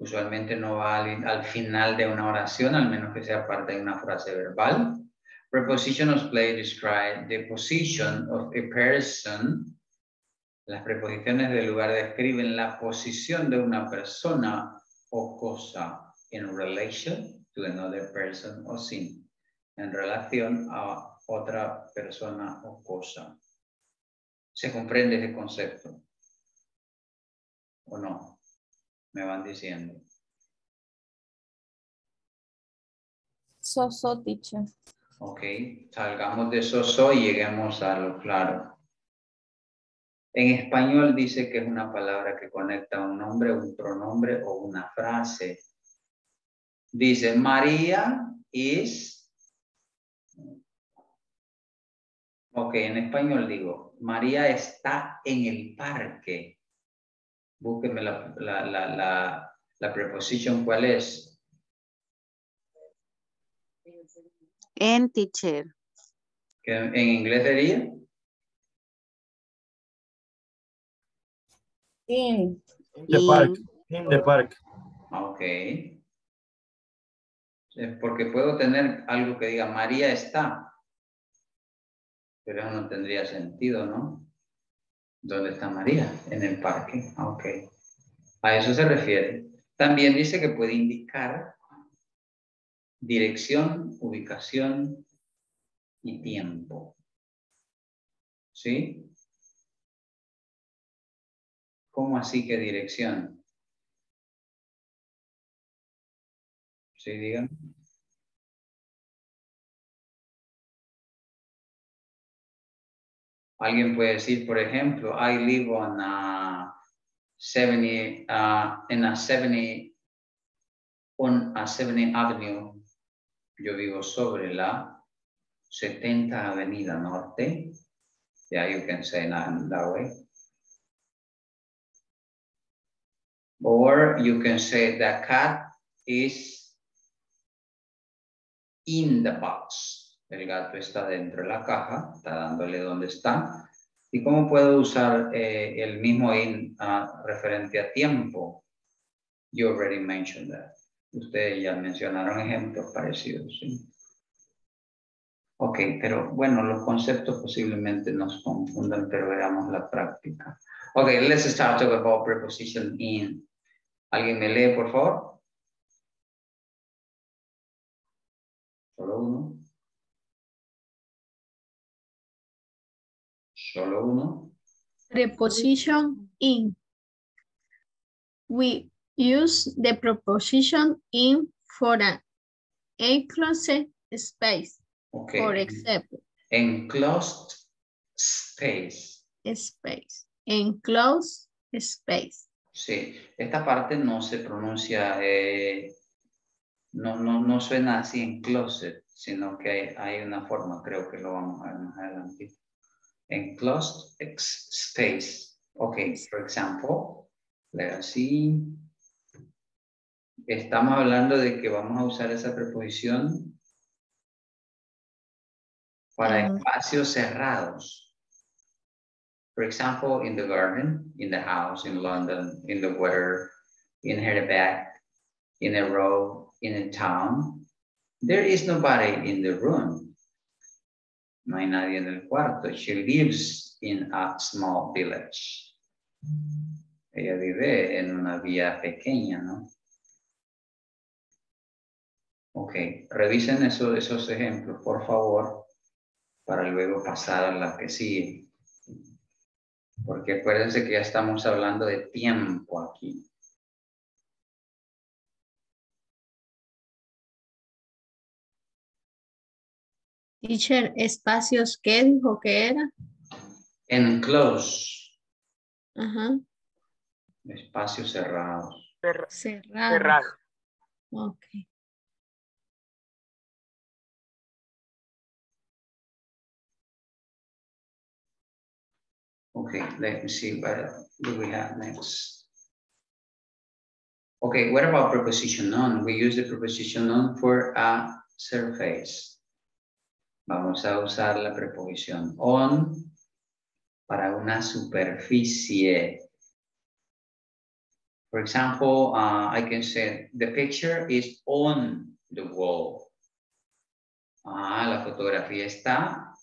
Usualmente no va al final de una oración, al menos que sea parte de una frase verbal. Prepositions play describe the position of a person. Las preposiciones del lugar describen la posición de una persona o cosa in relation to another person or thing. En relación a otra persona o cosa. ¿Se comprende ese concepto? ¿O no? Me van diciendo. So, teacher. Ok, salgamos de so y lleguemos a lo claro. En español dice que es una palabra que conecta un nombre, un pronombre o una frase. Dice, María is... Ok, en español digo, María está en el parque. Búsquenme la preposición, ¿cuál es? En, teacher. ¿En inglés sería? In the park. Ok. Porque puedo tener algo que diga María está. Pero eso no tendría sentido, ¿no? ¿Dónde está María? En el parque. Ok. A eso se refiere. También dice que puede indicar dirección, ubicación y tiempo. ¿Sí? ¿Cómo así que dirección? ¿Sí, digan? Alguien puede decir, por ejemplo, I live on a 70th Avenue. Yo vivo sobre la 70 Avenida Norte. Yeah, you can say that way. Or you can say the cat is in the box. El gato está dentro de la caja, está dándole donde está. ¿Y cómo puedo usar el mismo in referente a tiempo? You already mentioned that. Ustedes ya mencionaron ejemplos parecidos, ¿sí? Ok, pero bueno, los conceptos posiblemente nos confundan, pero veamos la práctica. Ok, let's start talking about preposition in. ¿Alguien me lee, por favor? Solo uno. Solo uno. Preposition in. We use the preposition in for an enclosed space. Okay. For example, enclosed space. Enclosed space. Sí, esta parte no se pronuncia, no suena así enclosed, sino que hay una forma, creo que lo vamos a ver más adelante. Enclosed space. Okay, for example, let us see. Estamos hablando de que vamos a usar esa preposición para espacios cerrados. For example, in the garden, in the house, in London, in the water, in her bed, in a row, in a town. There is nobody in the room. No hay nadie en el cuarto. She lives in a small village. Ella vive en una villa pequeña, ¿no? Ok, revisen esos ejemplos, por favor, para luego pasar a la que sigue. Porque acuérdense que ya estamos hablando de tiempo aquí. Teacher, espacios, ¿qué dijo que era? Enclosed. Ajá. Espacios cerrados. Cerrados. Ok. Okay, let me see what do we have next. Okay, what about preposition on? We use the preposition on for a surface. Vamos a usar la preposición on para una superficie. For example, I can say the picture is on the wall. La fotografía está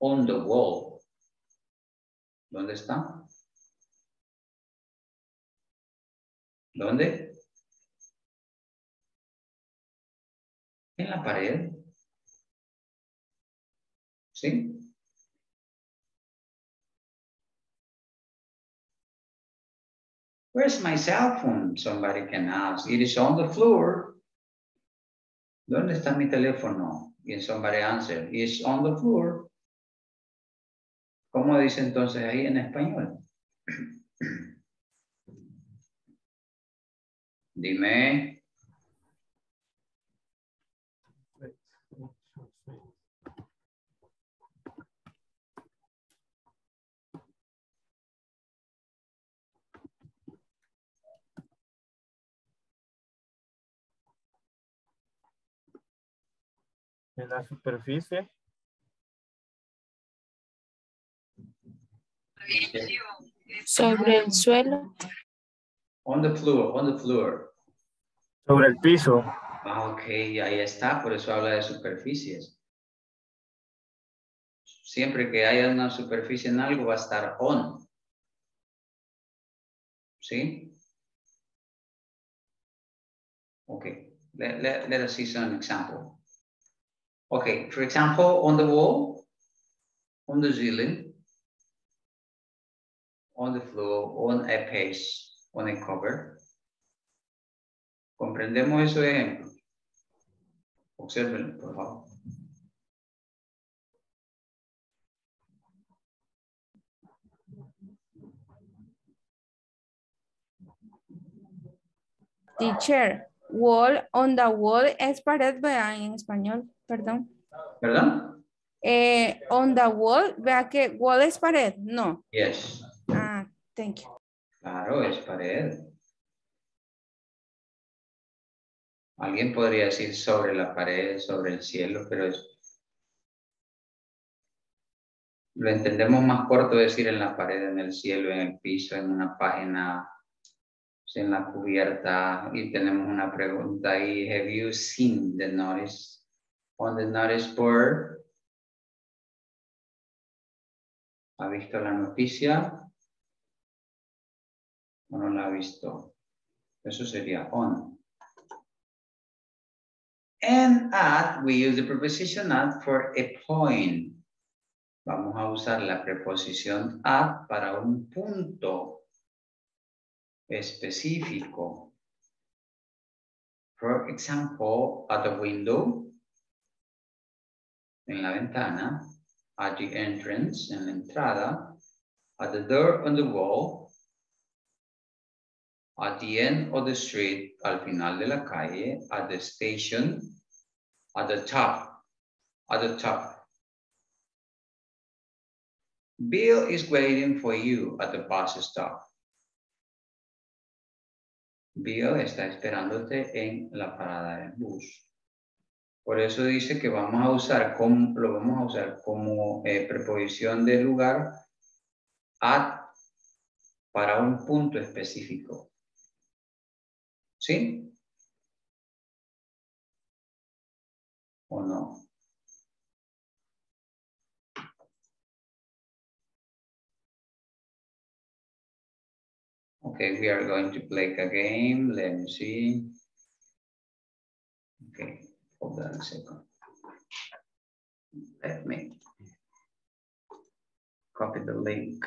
on the wall. ¿Dónde está? ¿Dónde? En la pared. ¿Sí? Where's my cell phone? Somebody can ask. It is on the floor. ¿Dónde está mi teléfono? And somebody answer. It's on the floor. ¿Cómo dice entonces ahí en español? Dime. En la superficie. Sobre el suelo. On the floor, on the floor. Sobre el piso. Ah, ok, ahí está, por eso habla de superficies. Siempre que haya una superficie en algo va a estar on. ¿Sí? Ok, let us see some example. Ok, for example, on the wall, on the ceiling, on the floor, on a page, on a cover. ¿Comprendemos esos ejemplos? Obsérvenlo, por favor. Teacher, wall, on the wall, es pared, vea, en español, perdón. ¿Perdón? On the wall, vea que wall es pared, no. Yes. Thank you. Claro, es pared. Alguien podría decir sobre la pared, sobre el cielo, pero es... Lo entendemos más corto decir en la pared, en el cielo, en el piso, en una página, en la cubierta. Y tenemos una pregunta ahí. Have you seen the notice on the notice board? ¿Ha visto la noticia? ¿O no la ha visto? Eso sería on. And at, we use the preposition at for a point. Vamos a usar la preposición at para un punto específico. For example, at the window, en la ventana, at the entrance, en la entrada, at the door, on the wall, at the end of the street, al final de la calle, at the station, at the top, at the top. Bill is waiting for you at the bus stop. Bill está esperándote en la parada del bus. Por eso dice que vamos a usar, lo vamos a usar como preposición de lugar at para un punto específico. ¿Sí? ¿O no? Okay, we are going to play a game. Let me see. Okay, hold on a second. Let me copy the link.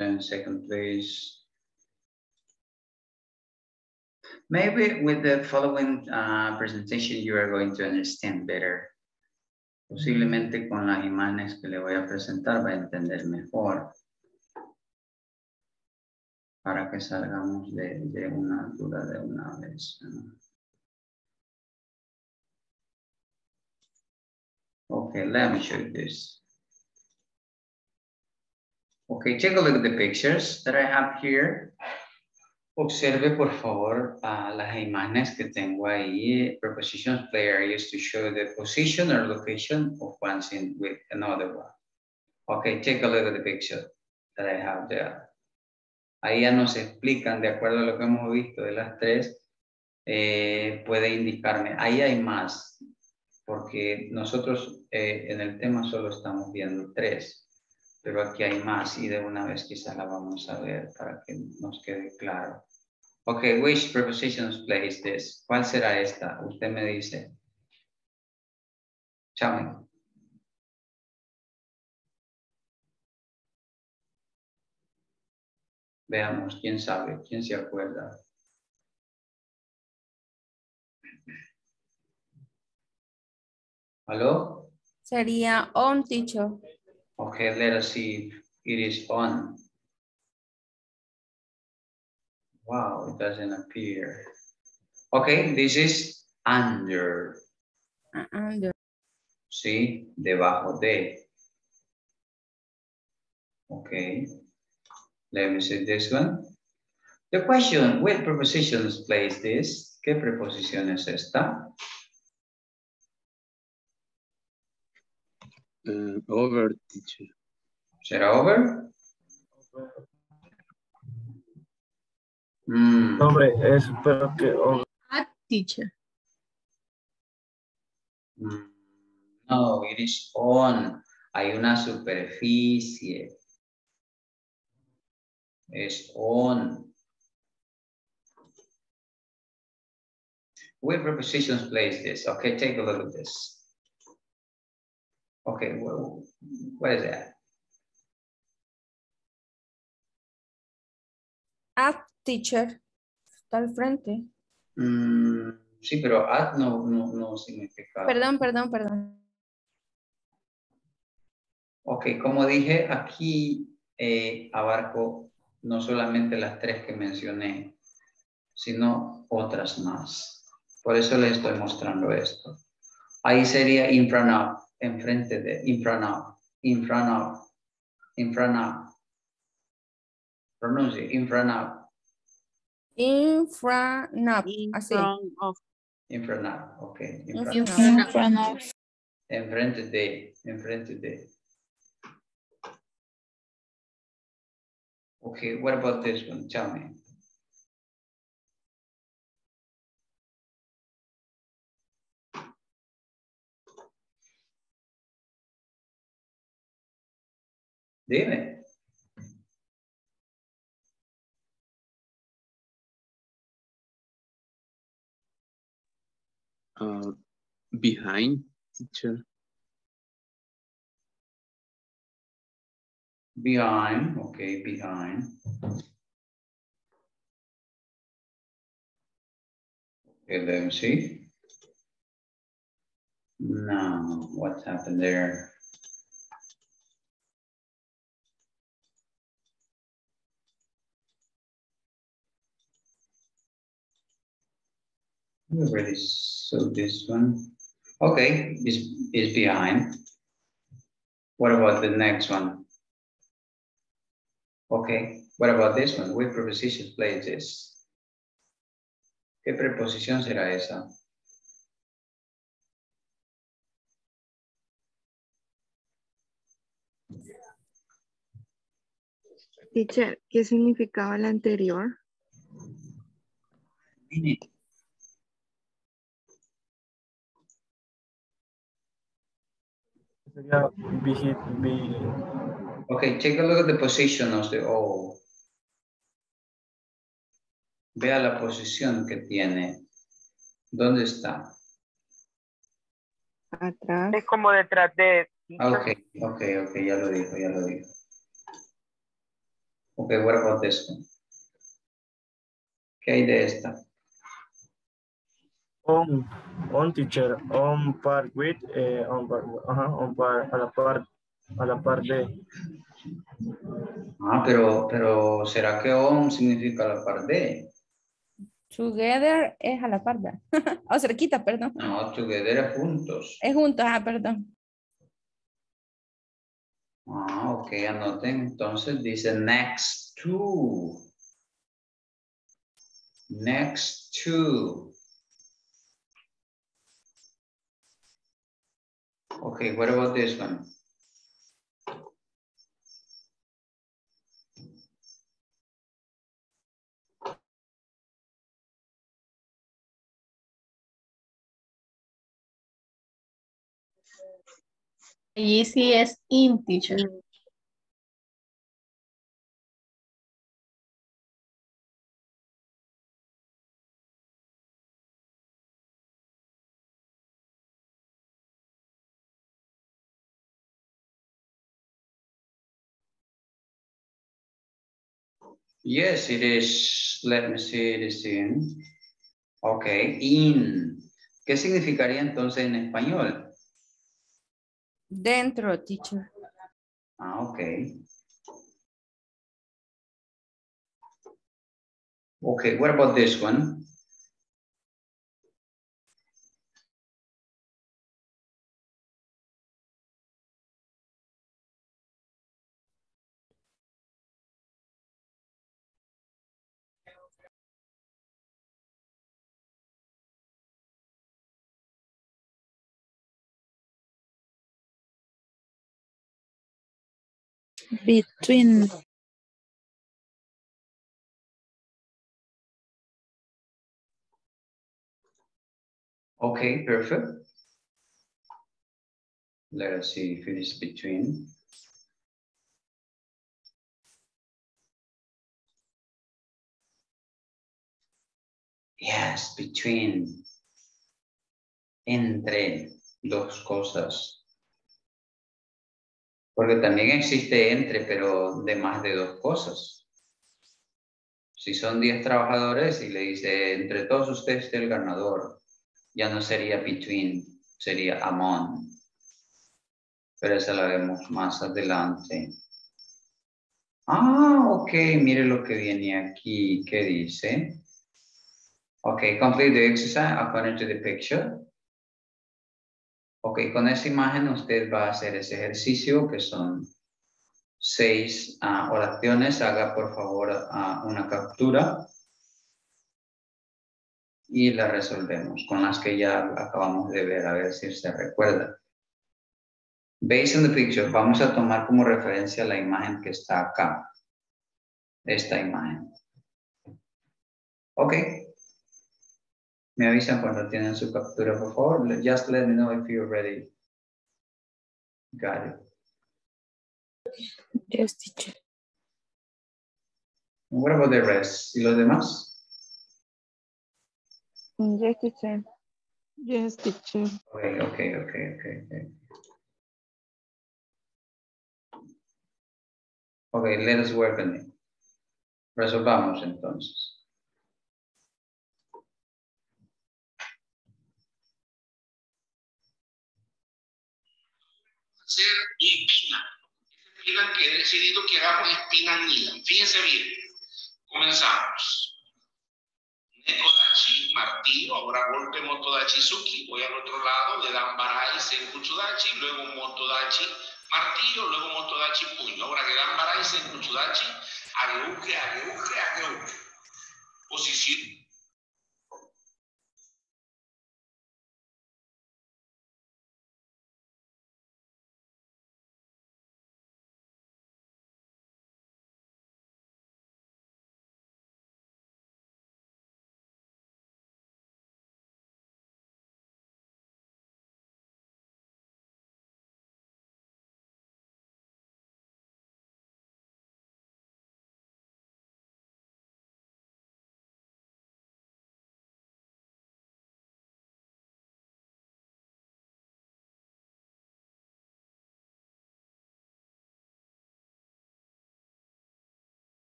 And second place, maybe with the following presentation you are going to understand better. Posiblemente con las imágenes que le voy a presentar va a entender mejor, para que salgamos de una duda de una vez, ¿no? Okay, let me show you this. Okay, take a look at the pictures that I have here. Observe, por favor, las imágenes que tengo ahí. Prepositions play are used to show the position or location of one scene with another one. Okay, take a look at the picture that I have there. Ahí ya nos explican, de acuerdo a lo que hemos visto de las tres, puede indicarme. Ahí hay más, porque nosotros en el tema solo estamos viendo tres. Pero aquí hay más y de una vez quizás la vamos a ver para que nos quede claro. Okay, which prepositions play is this? ¿Cuál será esta? Usted me dice. Chame. Veamos, quién sabe, quién se acuerda. ¿Aló? Sería on, teacher. Okay, let us see if it is on. Wow, it doesn't appear. Okay, this is under. Under. Sí, debajo de. Okay, let me see this one. The question, what prepositions plays this? ¿Qué preposición es esta? Over, teacher. ¿Será over? Hombre, espero que over. At, teacher. No, it is on. Hay una superficie. Es on. What prepositions place this? Okay, take a look at this. Okay, well, what is that? At, teacher, está al frente. Sí, pero at no significa. Perdón. Okay, como dije, aquí abarco no solamente las tres que mencioné, sino otras más. Por eso les estoy mostrando esto. Ahí sería in front of. Enfrente de, in front of. Pronounce it, in front of. In front of, okay. In front of. Enfrente de. Okay, what about this one? Tell me. Dime. Behind, teacher. Behind, okay, behind. Okay, let me see. Now, what happened there? I already saw this one. Okay, it's behind. What about the next one? Okay, what about this one? Which preposition plays this? ¿Qué preposición será esa? Teacher, ¿qué significaba la anterior? Minute. Yeah, be. Okay, take a look at the position of the O. Vea la posición que tiene. ¿Dónde está? Atrás. Es como detrás de... Ok, ya lo dijo. Ok, what about this one? ¿Qué hay de esta? On teacher, on par with, a la par de. Ah, pero ¿será que on significa a la par de? Together es a la par de. O cerquita, perdón. No, together es juntos. Es juntos, perdón. Ah, ok, anoten. Entonces dice next to. Next to. Okay, what about this one? Easy as in, teacher. Yes, it is. Let me see, it is in. Okay, in. ¿Qué significaría entonces en español? Dentro, teacher. Ah, okay. Okay, what about this one? Between. Okay, perfect. Let us see if it is between. Yes, between. Entre dos cosas. Porque también existe entre, pero de más de dos cosas. Si son 10 trabajadores y le dice, entre todos ustedes el ganador, ya no sería between, sería among. Pero esa la vemos más adelante. Ah, ok, mire lo que viene aquí, ¿qué dice? Ok, complete the exercise according to the picture. Ok, con esa imagen usted va a hacer ese ejercicio que son 6 oraciones. Haga por favor una captura y la resolvemos con las que ya acabamos de ver, a ver si se recuerda. Based on the picture, vamos a tomar como referencia la imagen que está acá. Esta imagen. Ok. Me avisan cuando tienen su captura, por favor. Just let me know if you're ready. Got it. Yes, teacher. What about the rest? ¿Y los demás? Yes, teacher. Yes, teacher. Okay. Okay, let us work on it. Resolvamos entonces. Hacer espina. Esta fila que he decidido que hagamos espina anida. Fíjense bien. Comenzamos. Kodachi, Martí, ahora golpe Motodachi Suki, voy al otro lado, le dan Barai, Senkuchudachi, luego Motodachi Martillo, luego Motodachi Puño, ahora le dan Barai, Senkuchudachi, ageuque, ageuque, ageuque. Posición.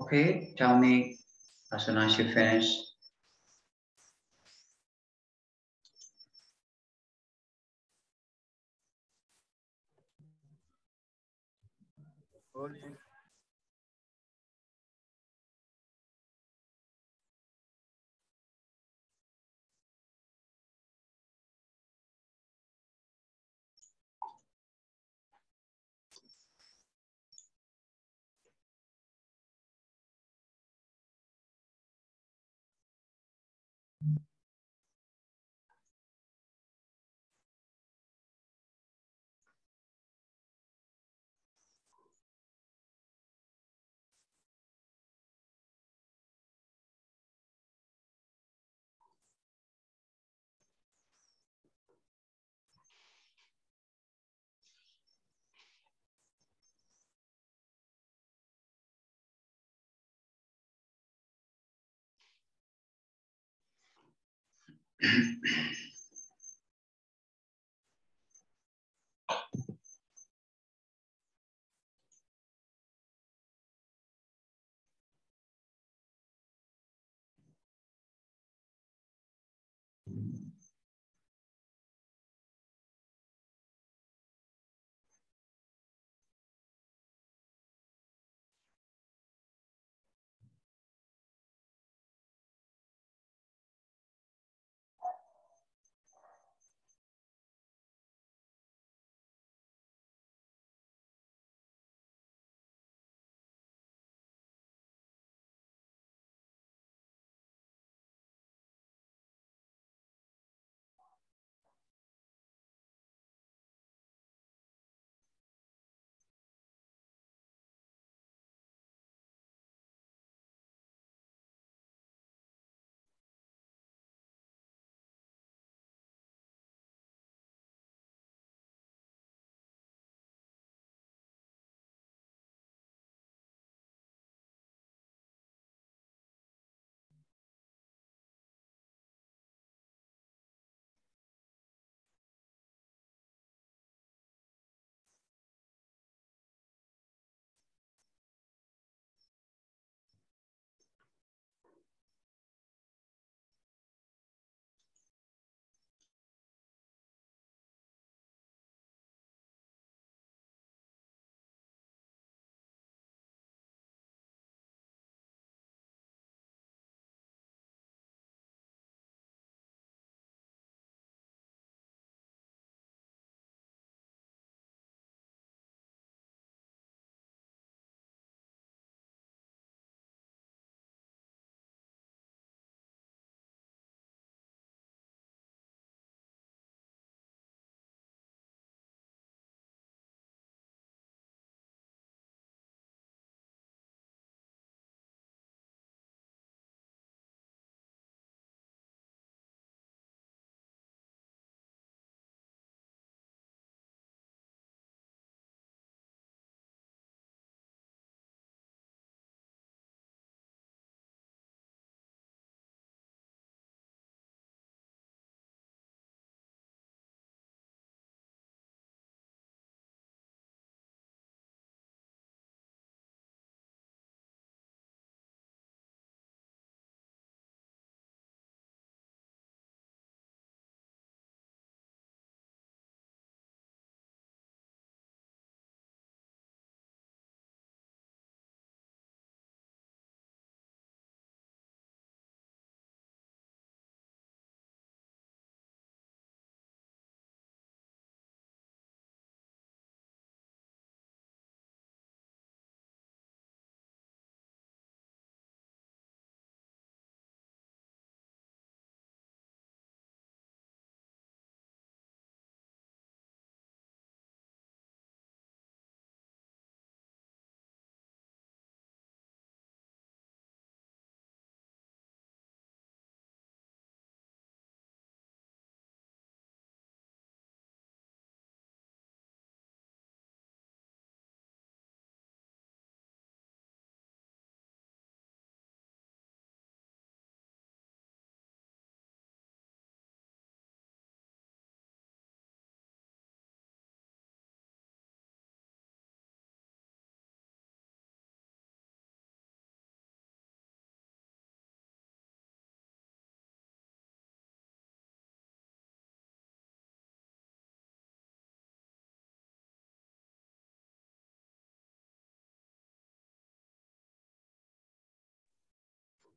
Okay, tell me as soon as you finish. Holy.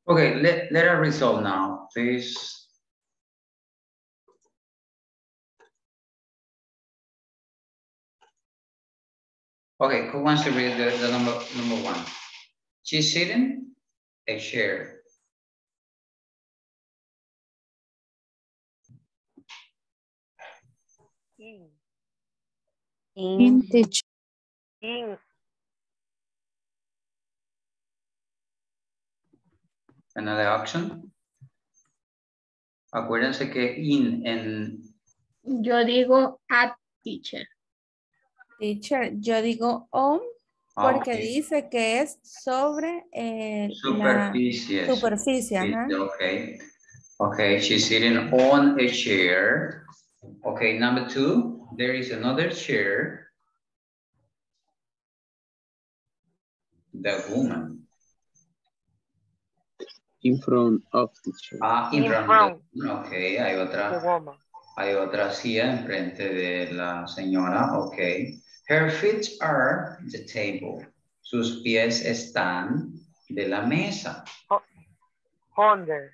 Okay, let us resolve now, please. Okay, who wants to read the number one? She's sitting a chair. Another option. Acuérdense que in and... Yo digo at teacher. Teacher, yo digo on porque okay. Dice que es sobre superficie. La superficie. Okay. Okay, she's sitting on a chair. Okay, number two, there is another chair. The woman. In front of the chair. Ah, in front. Okay, hay otra. The woman. Hay otra silla enfrente de la señora. Okay. Her feet are the table. Sus pies están de la mesa. Under.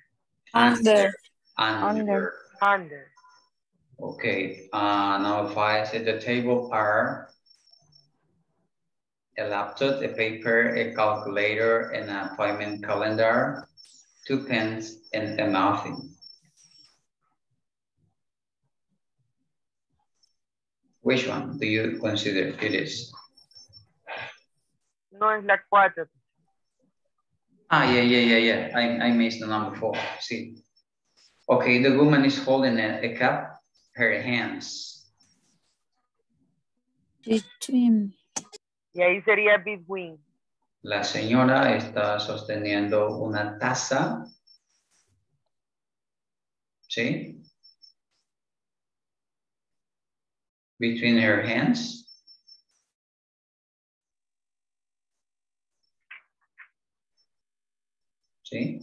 Okay, now five said the table are a laptop, a paper, a calculator, an appointment calendar, 2 pens, and a muffin. Which one do you consider it is? No, it's like cuatro. Yeah. I missed the number 4, see. Okay, the woman is holding a cup. Her hands. Between. Y ahí sería between. La señora está sosteniendo una taza. ¿Sí? Between her hands. ¿Sí?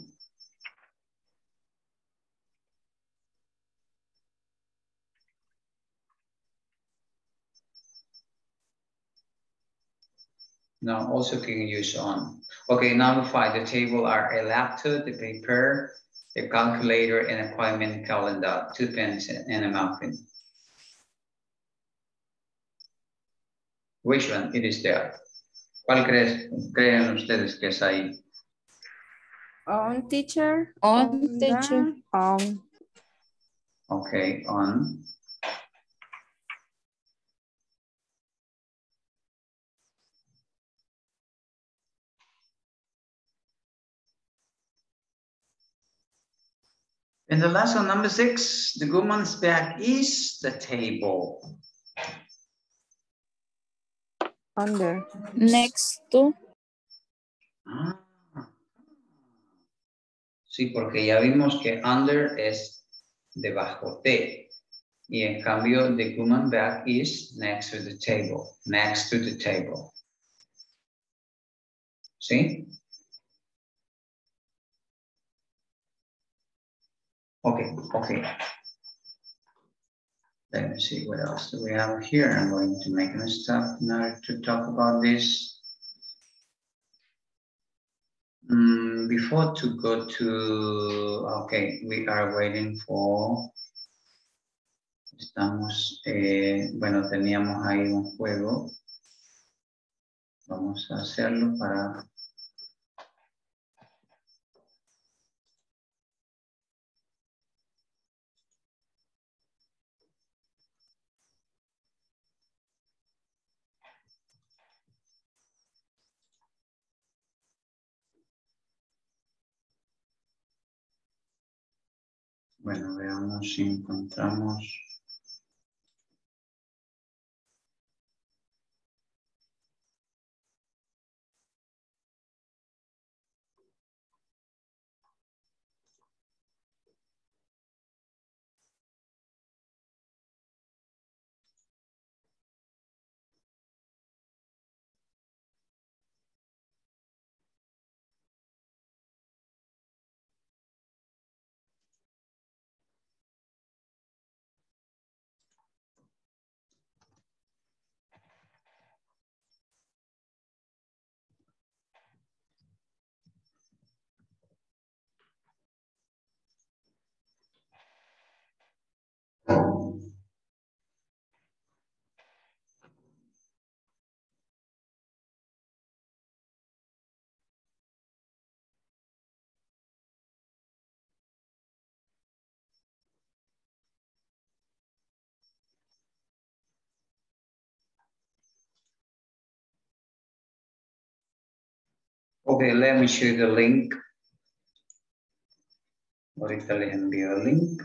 No, also can use on. Okay, number 5, the table are a laptop, a paper, a calculator, an appointment calendar, 2 pens, and a muffin. Which one? It is there. ¿Cuál creen ustedes que es ahí? On, teacher. On, teacher. On. Okay, on. And the last one, number 6, the woman's back is the table. Under. Next to. Ah. Sí, porque ya vimos que under es debajo de. Y en cambio, the woman's back is next to the table. Next to the table. ¿Sí? Okay. Let me see what else do we have here. I'm going to make a stop now to talk about this. Before to go to, okay, we are waiting for, estamos, bueno, teníamos ahí un juego. Vamos a hacerlo para... Bueno, veamos si encontramos. Okay, let me show you the link. Ahorita le envío el link.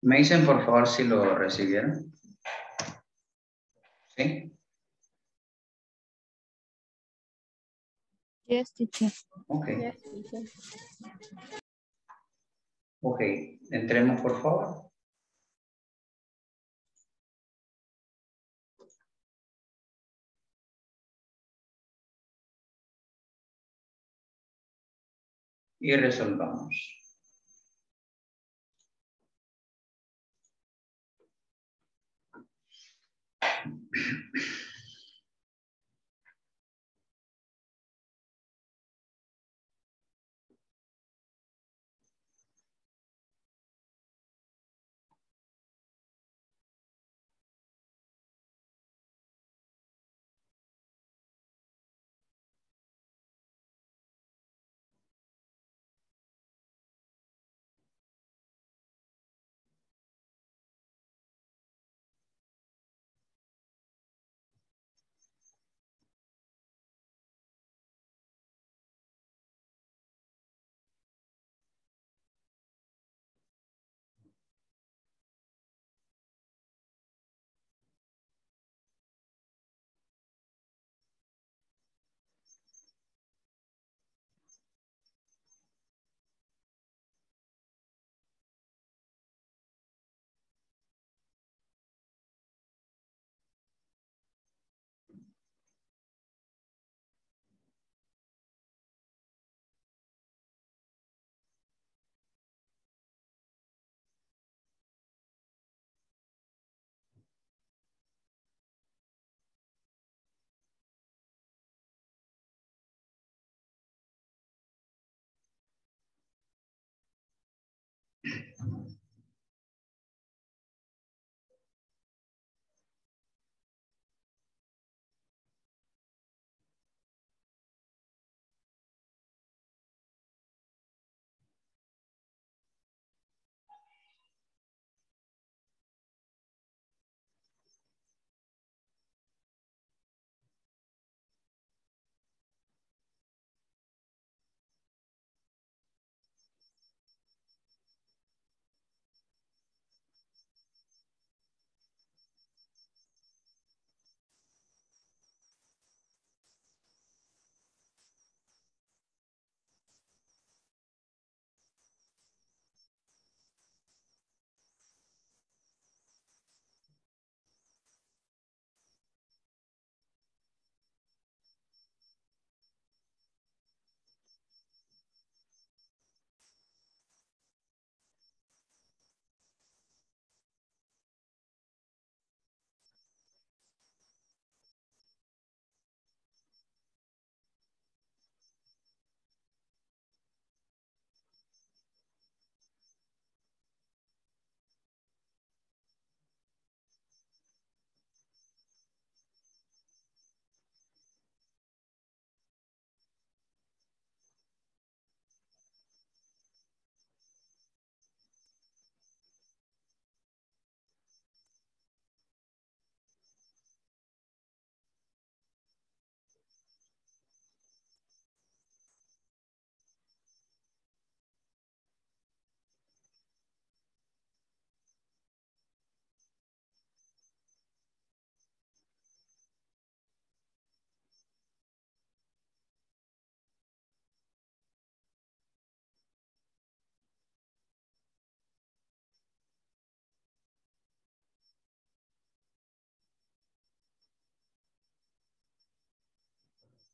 Me dicen por favor si lo recibieron. ¿Sí? Yes, teacher. Okay. Yes, teacher. Ok, entremos por favor. Y resolvamos.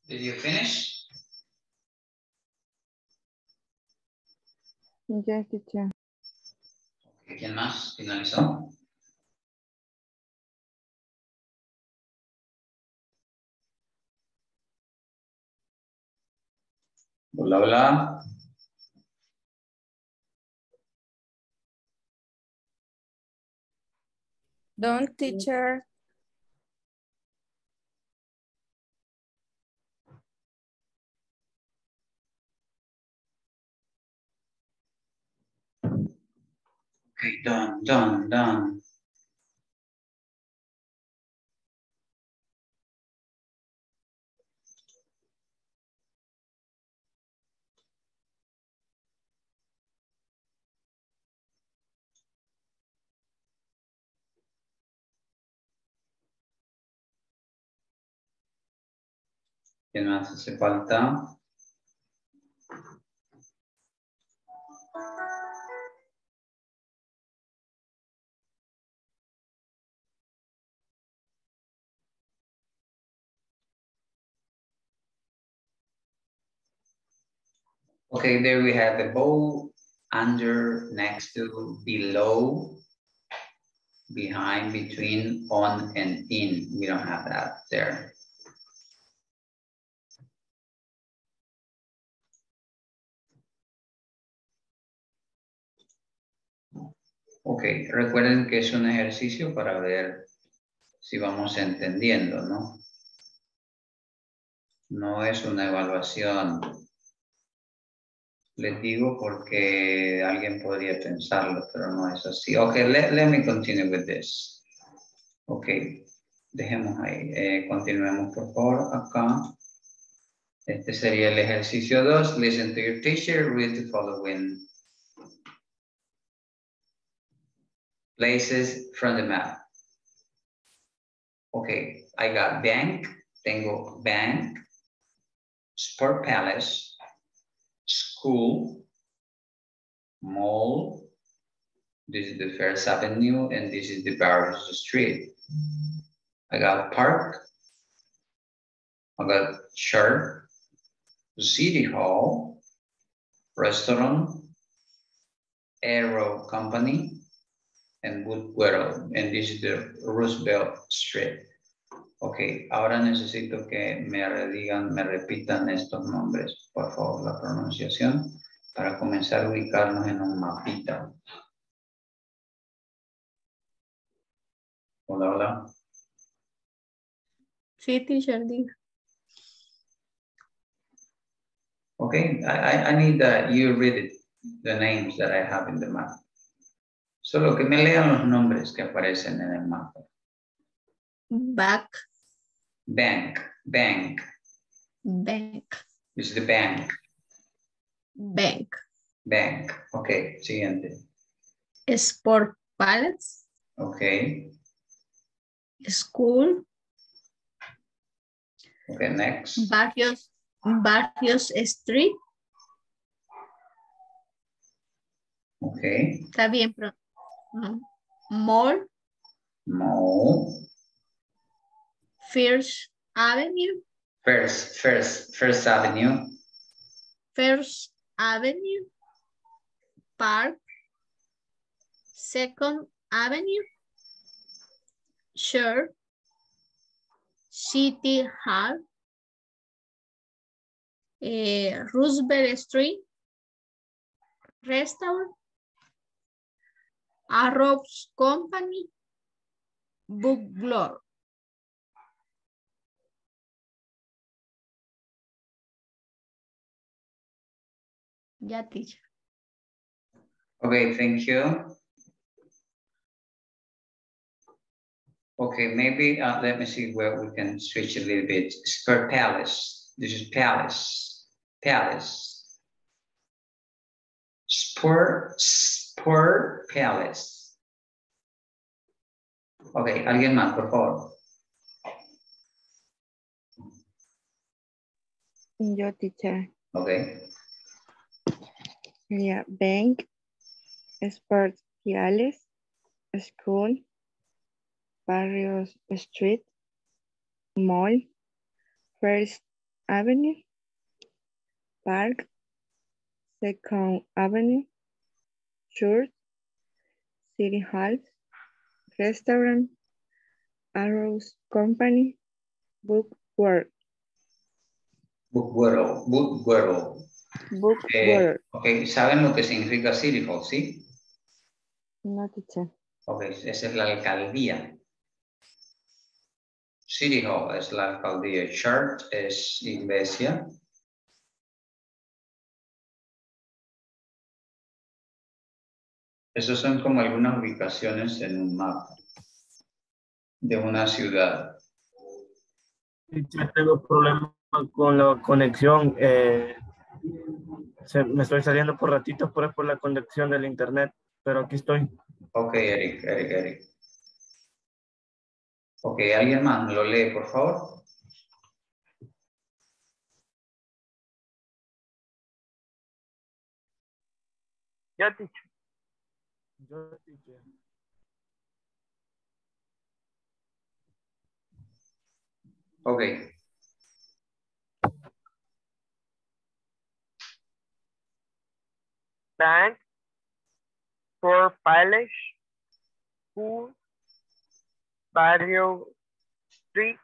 Did you finish? Yes, teacher. Okay, ¿quién más finalizó? Hola, hola. Don't, teacher. Okay, done. ¿Qué más hace falta? Okay, there we have above, under, next to, below, behind, between, on, and in. We don't have that there. Okay, recuerden que es un ejercicio para ver si vamos entendiendo, ¿no? No es una evaluación. Les digo porque alguien podría pensarlo, pero no es así. Okay, let me continue with this. Okay, dejemos ahí. Continuemos, por favor, acá. Este sería el ejercicio 2. Listen to your teacher, read the following places from the map. Okay, I got bank. Tengo bank. Sport Palace. School, mall, this is the First Avenue, and this is the Barrios Street. I got park, I got church, City Hall, restaurant, Aero Company, and Book World, and this is the Roosevelt Street. Ok, ahora necesito que me repitan estos nombres, por favor, la pronunciación, para comenzar a ubicarnos en un mapita. Hola, hola. Sí, teacher. Ok, I need that you read it, the names that I have in the map. Solo que me lean los nombres que aparecen en el mapa. Back. Bank, bank, bank. This is the bank. Bank. Bank. Okay, siguiente. Sport Palace. Okay. School. Okay, next. Barrios Street. Okay. Está bien, pero. Mall. Mall. First Avenue. First Avenue. First Avenue. Park. Second Avenue. Sure. City Hall. Roosevelt Street. Restaurant. Aero Company. Book World. Yeah, teacher. Okay, thank you. Okay, maybe let me see where we can switch a little bit. Sport Palace. This is Palace. Palace. Sport Palace. Okay, alguien más, por favor. Yo, teacher. Okay. Yeah, bank, Sport Palace, school, Barrios Street, mall, First Avenue, park, Second Avenue, church, City Hall, restaurant, Aero Company, Book World. Book World. Book World. Book World. Okay, ¿saben lo que significa City Hall, sí? No, teacher. Ok, esa es la alcaldía. City Hall es la alcaldía. Church es iglesia. Esas son como algunas ubicaciones en un mapa de una ciudad. Teacher, tengo problemas con la conexión. Me estoy saliendo por ratitos, pero es por la conexión del internet, pero aquí estoy. Ok, Eric. Ok, alguien más lo lee, por favor. Your teacher. Your teacher. Okay. Thanks for Palace, School, Barrios Street,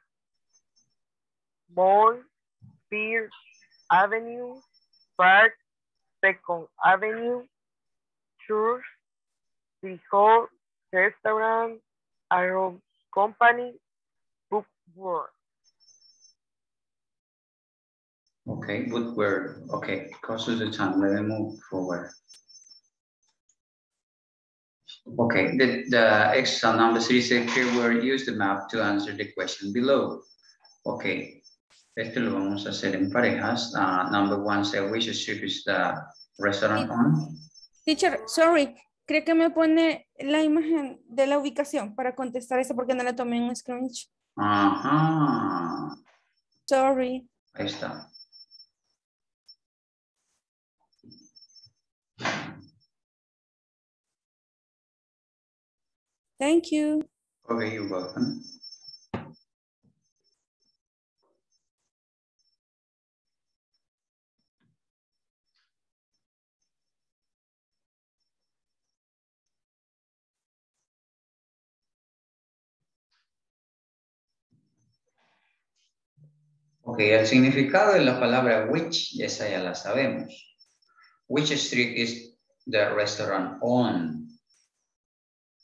Mall, First Avenue, Park, Second Avenue, Church, City Hall, Restaurant, Aero Company, Book World. Okay, Book World. Okay, because of the time, let me move forward. Okay, the extra number city secretary will use the map to answer the question below. Okay, esto lo vamos a hacer en parejas. Number one, say which street is the restaurant on. Teacher, sorry, creo que me pone la imagen de la ubicación para contestar eso porque no la tomé en un screenshot. Ajá. Sorry. Ahí está. Thank you. Okay, you're welcome. Okay, el significado de la palabra which, esa ya la sabemos. Which street is the restaurant on?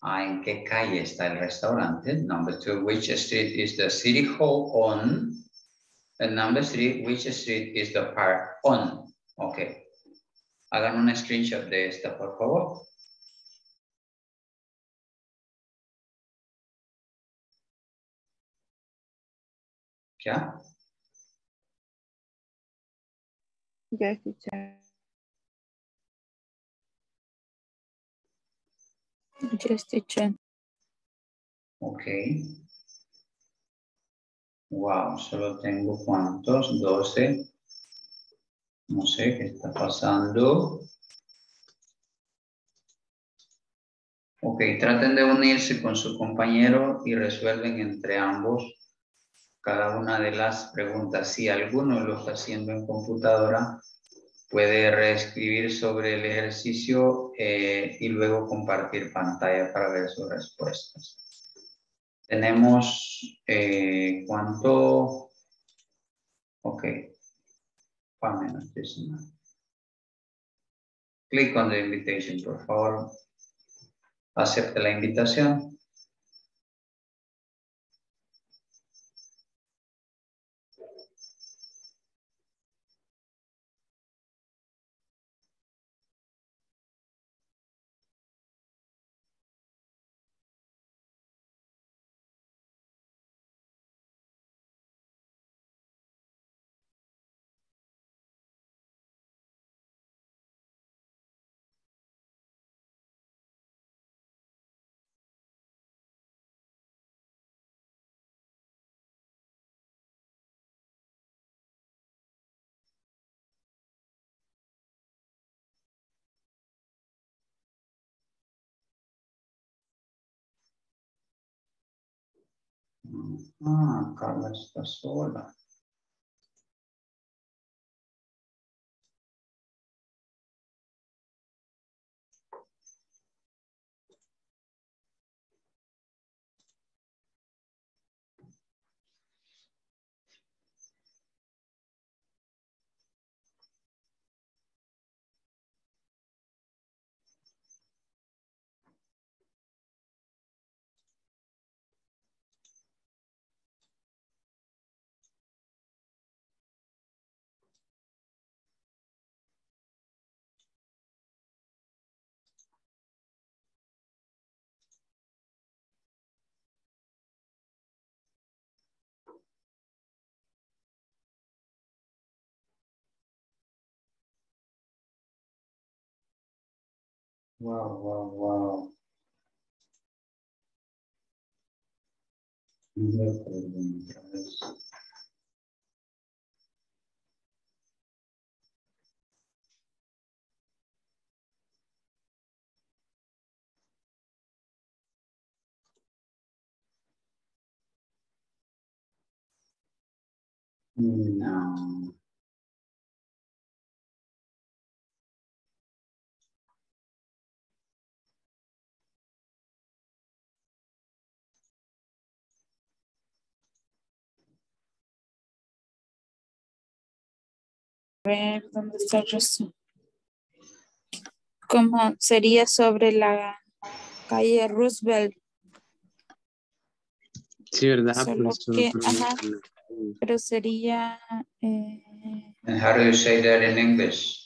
¿En qué calle está el restaurante? Number two, which street is the city hall on? And number three, which street is the park on? Okay. Hagan un screenshot de esta, por favor. ¿Ya? Yes, teacher. Yes, teacher. Okay. Wow, solo tengo cuántos, 12. No sé qué está pasando. Ok, traten de unirse con su compañero y resuelven entre ambos cada una de las preguntas. Si alguno lo está haciendo en computadora, puede reescribir sobre el ejercicio y luego compartir pantalla para ver sus respuestas. Tenemos cuánto. Ok. Click on the invitation, por favor. Acepte la invitación. Ah, Carla está sola. Wow, wow, wow. No problem, guys. No. A ver, ¿dónde está Rosy? ¿Cómo sería sobre la calle Roosevelt? Sí, ¿verdad? Solo que, ajá, pero sería... And how do you say that in English?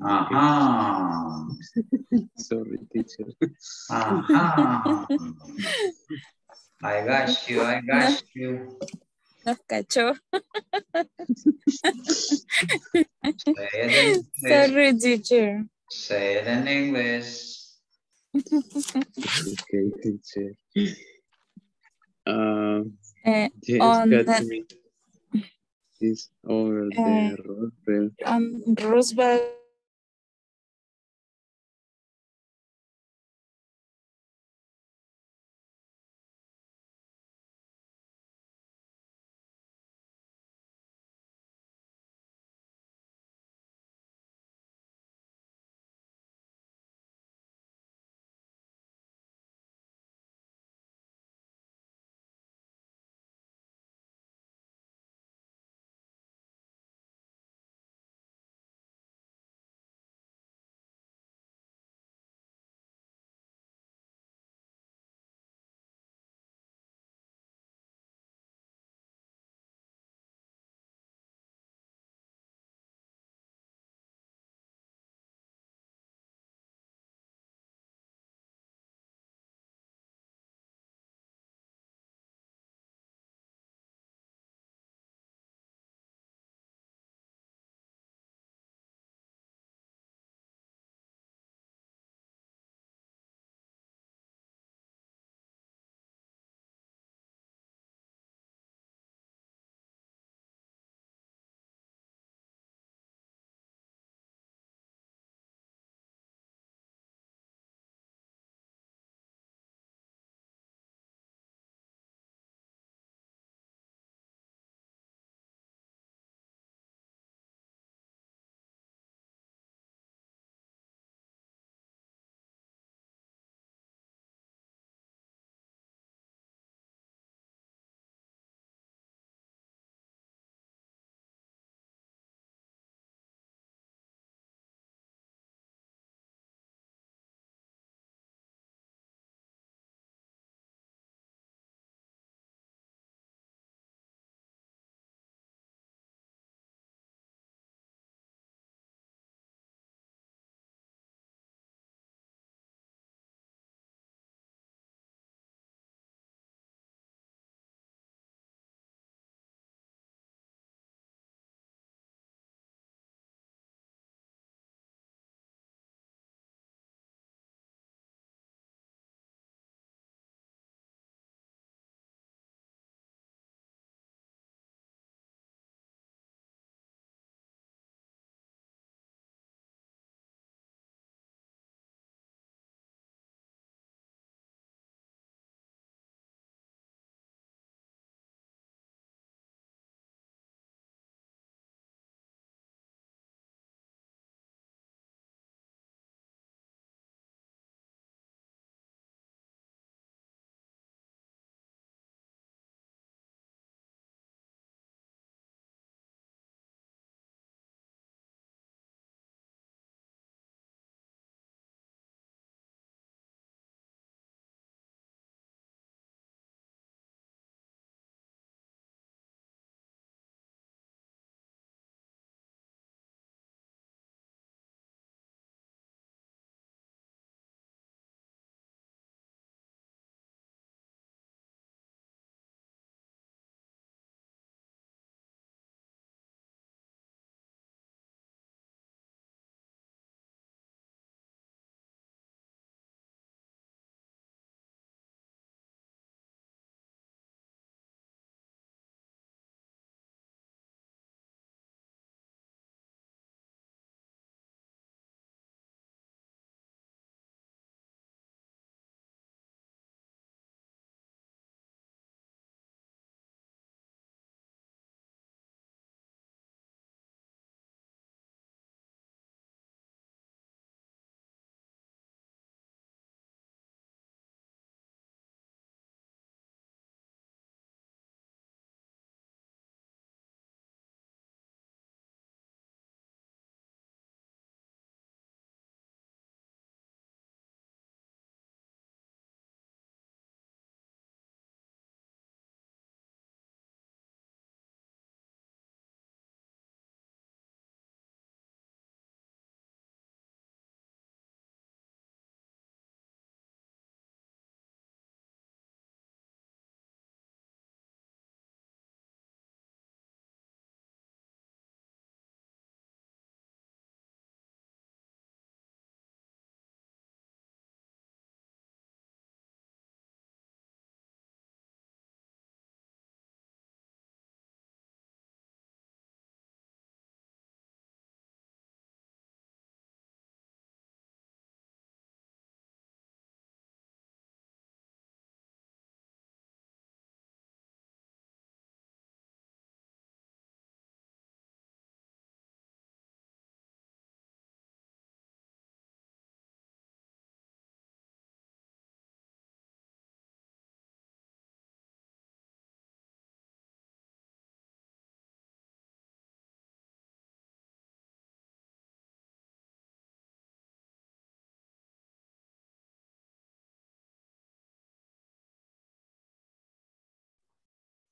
Ajá. Sorry, teacher. Ajá. I got you. Nos cachó. Sorry, teacher. Say it in English. Okay, teacher. Yes, is over the Roosevelt. Roosevelt.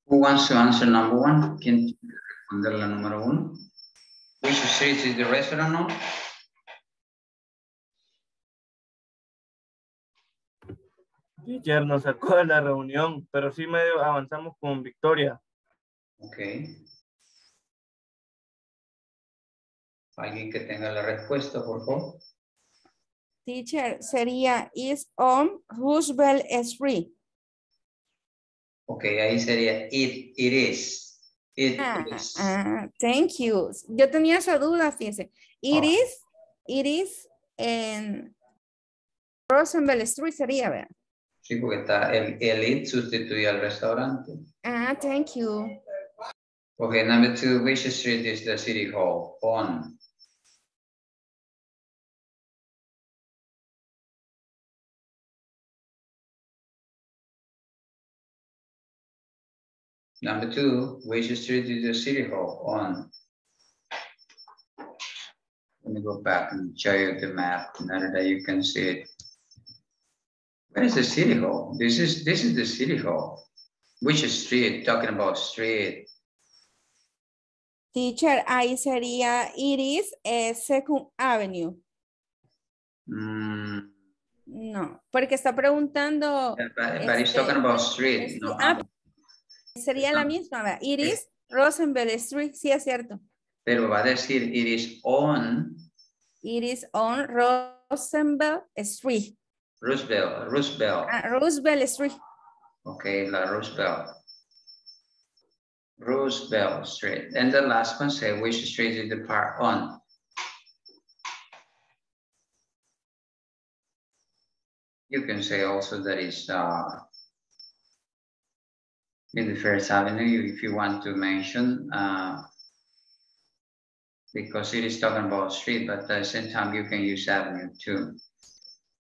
Who wants to answer number one? Can you responder la número uno? Which street is the restaurant on? Teacher nos sacó de la reunión, pero sí medio avanzamos con Victoria. Okay. Alguien que tenga la respuesta, por favor. Teacher, sería is on Roosevelt Street. Ok, ahí sería it is. Thank you. Yo tenía esa duda, fíjense. It is en Roosevelt Street sería, ¿verdad? Sí, porque está el it sustituye al restaurante. Thank you. Ok, number two, which street is the City Hall on? Number two, which street is the City Hall on? Let me go back and show you the map now that you can see it. Where is the City Hall? This is the City Hall. Which street? Talking about street. Teacher, ahí sería, it is a Second Avenue. No, porque está preguntando. Yeah, but it's talking about street. No. Sería la misma, ¿verdad? It is Roosevelt Street, sí es cierto. Pero va a decir it is on Roosevelt Street. Roosevelt Street. Ok, la Roosevelt Street. And the last one say which street is the park on? You can say also that is in the First Avenue, if you want to mention, because it is talking about street, but at the same time you can use avenue too.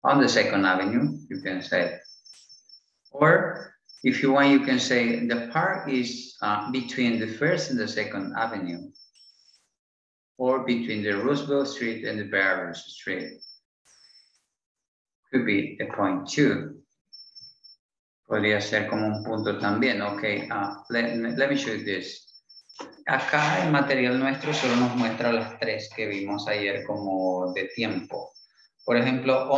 On the Second Avenue, you can say, or if you want, you can say the park is between the First and the Second Avenue, or between the Roosevelt Street and the Barrios Street. Could be a point too. Podría ser como un punto también. Ok, let me show you this. Acá el material nuestro solo nos muestra las tres que vimos ayer como de tiempo. Por ejemplo,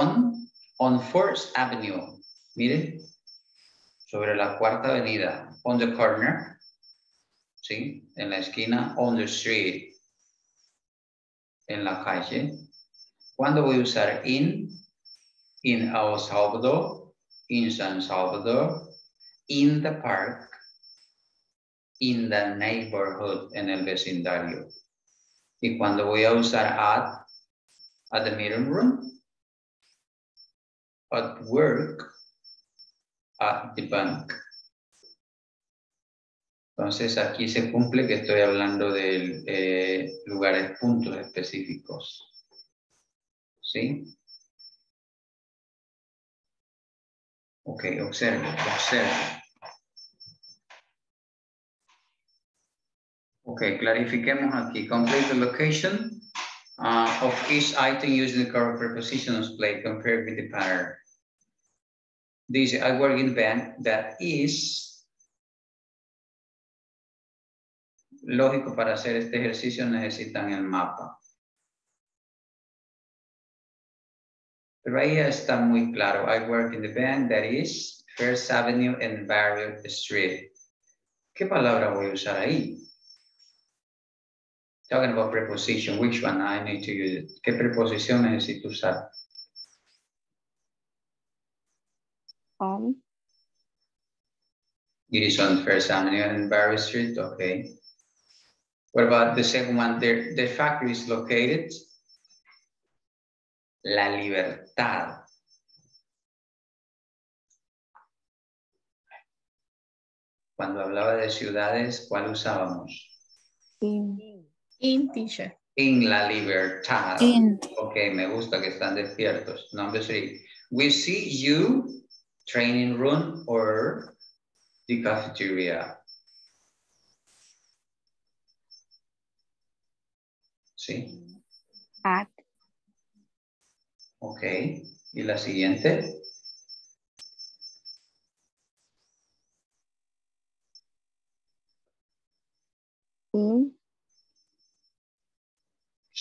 on First Avenue. Miren, sobre la cuarta avenida. On the corner. ¿Sí? En la esquina. On the street. En la calle. ¿Cuándo voy a usar in? In El Salvador. In San Salvador, in the park, in the neighborhood, en el vecindario. Y cuando voy a usar at the meeting room, at work, at the bank. Entonces aquí se cumple que estoy hablando de lugares, puntos específicos. ¿Sí? Ok, observe. Ok, clarifiquemos aquí. Complete the location of each item using the correct preposition displayed compared with the pattern. This I work in the bank that is. Lógico, para hacer este ejercicio necesitan el mapa. Pero ahí está muy claro. I work in the bank, that is First Avenue and Barrios Street. ¿Qué palabra voy a usar ahí? Talking about preposition, which one I need to use? ¿Qué preposición necesito usar? It is on First Avenue and Barrios Street, okay. What about the second one? The factory is located. La Libertad. Cuando hablaba de ciudades, ¿cuál usábamos? In teacher. In La Libertad. In. Ok, me gusta que están despiertos. Number three. We see you, training room or the cafeteria. ¿Sí? At. Ok, y la siguiente.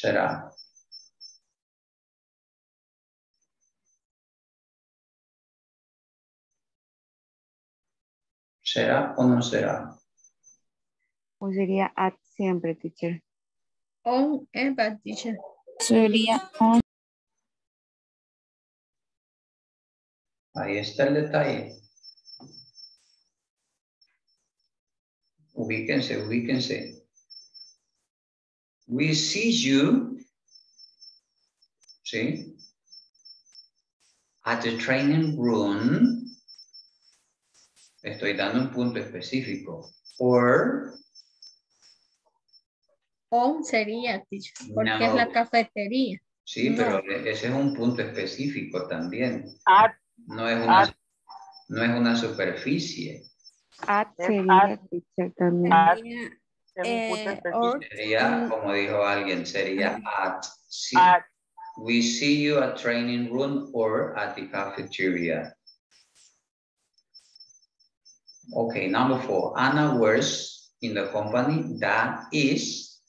será. ¿Será o no será? O sería at siempre, teacher. On, but teacher. Sería on. Ahí está el detalle. Ubíquense, ubíquense. We see you, ¿sí? At the training room. Estoy dando un punto específico. Or. On sería, teacher, porque no. Es la cafetería. Sí, no. Pero ese es un punto específico también. At. No es una, at, no es una superficie. At sería, teacher, también. At, sería, como dijo alguien, sería at. Sí. At. We see you at training room or at the cafeteria. Okay, number 4. Anna works in the company that is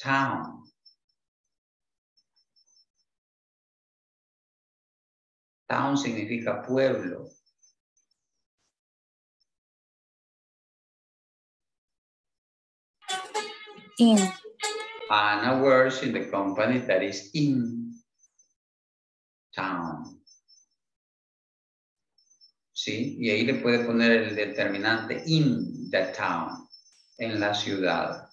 town. Town significa pueblo. In. Anna works in the company that is in town. ¿Sí? Y ahí le puede poner el determinante in the town, en la ciudad.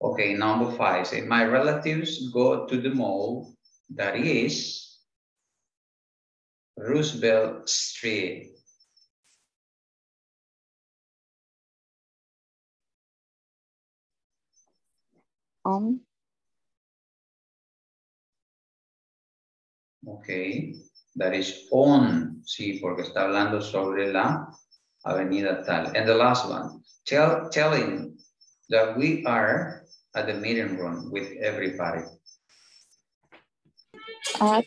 Okay, number 5. Say, my relatives go to the mall that is Roosevelt Street. Okay, that is on, sí, porque está hablando sobre la avenida tal. And the last one, telling that we are at the meeting room with everybody. At.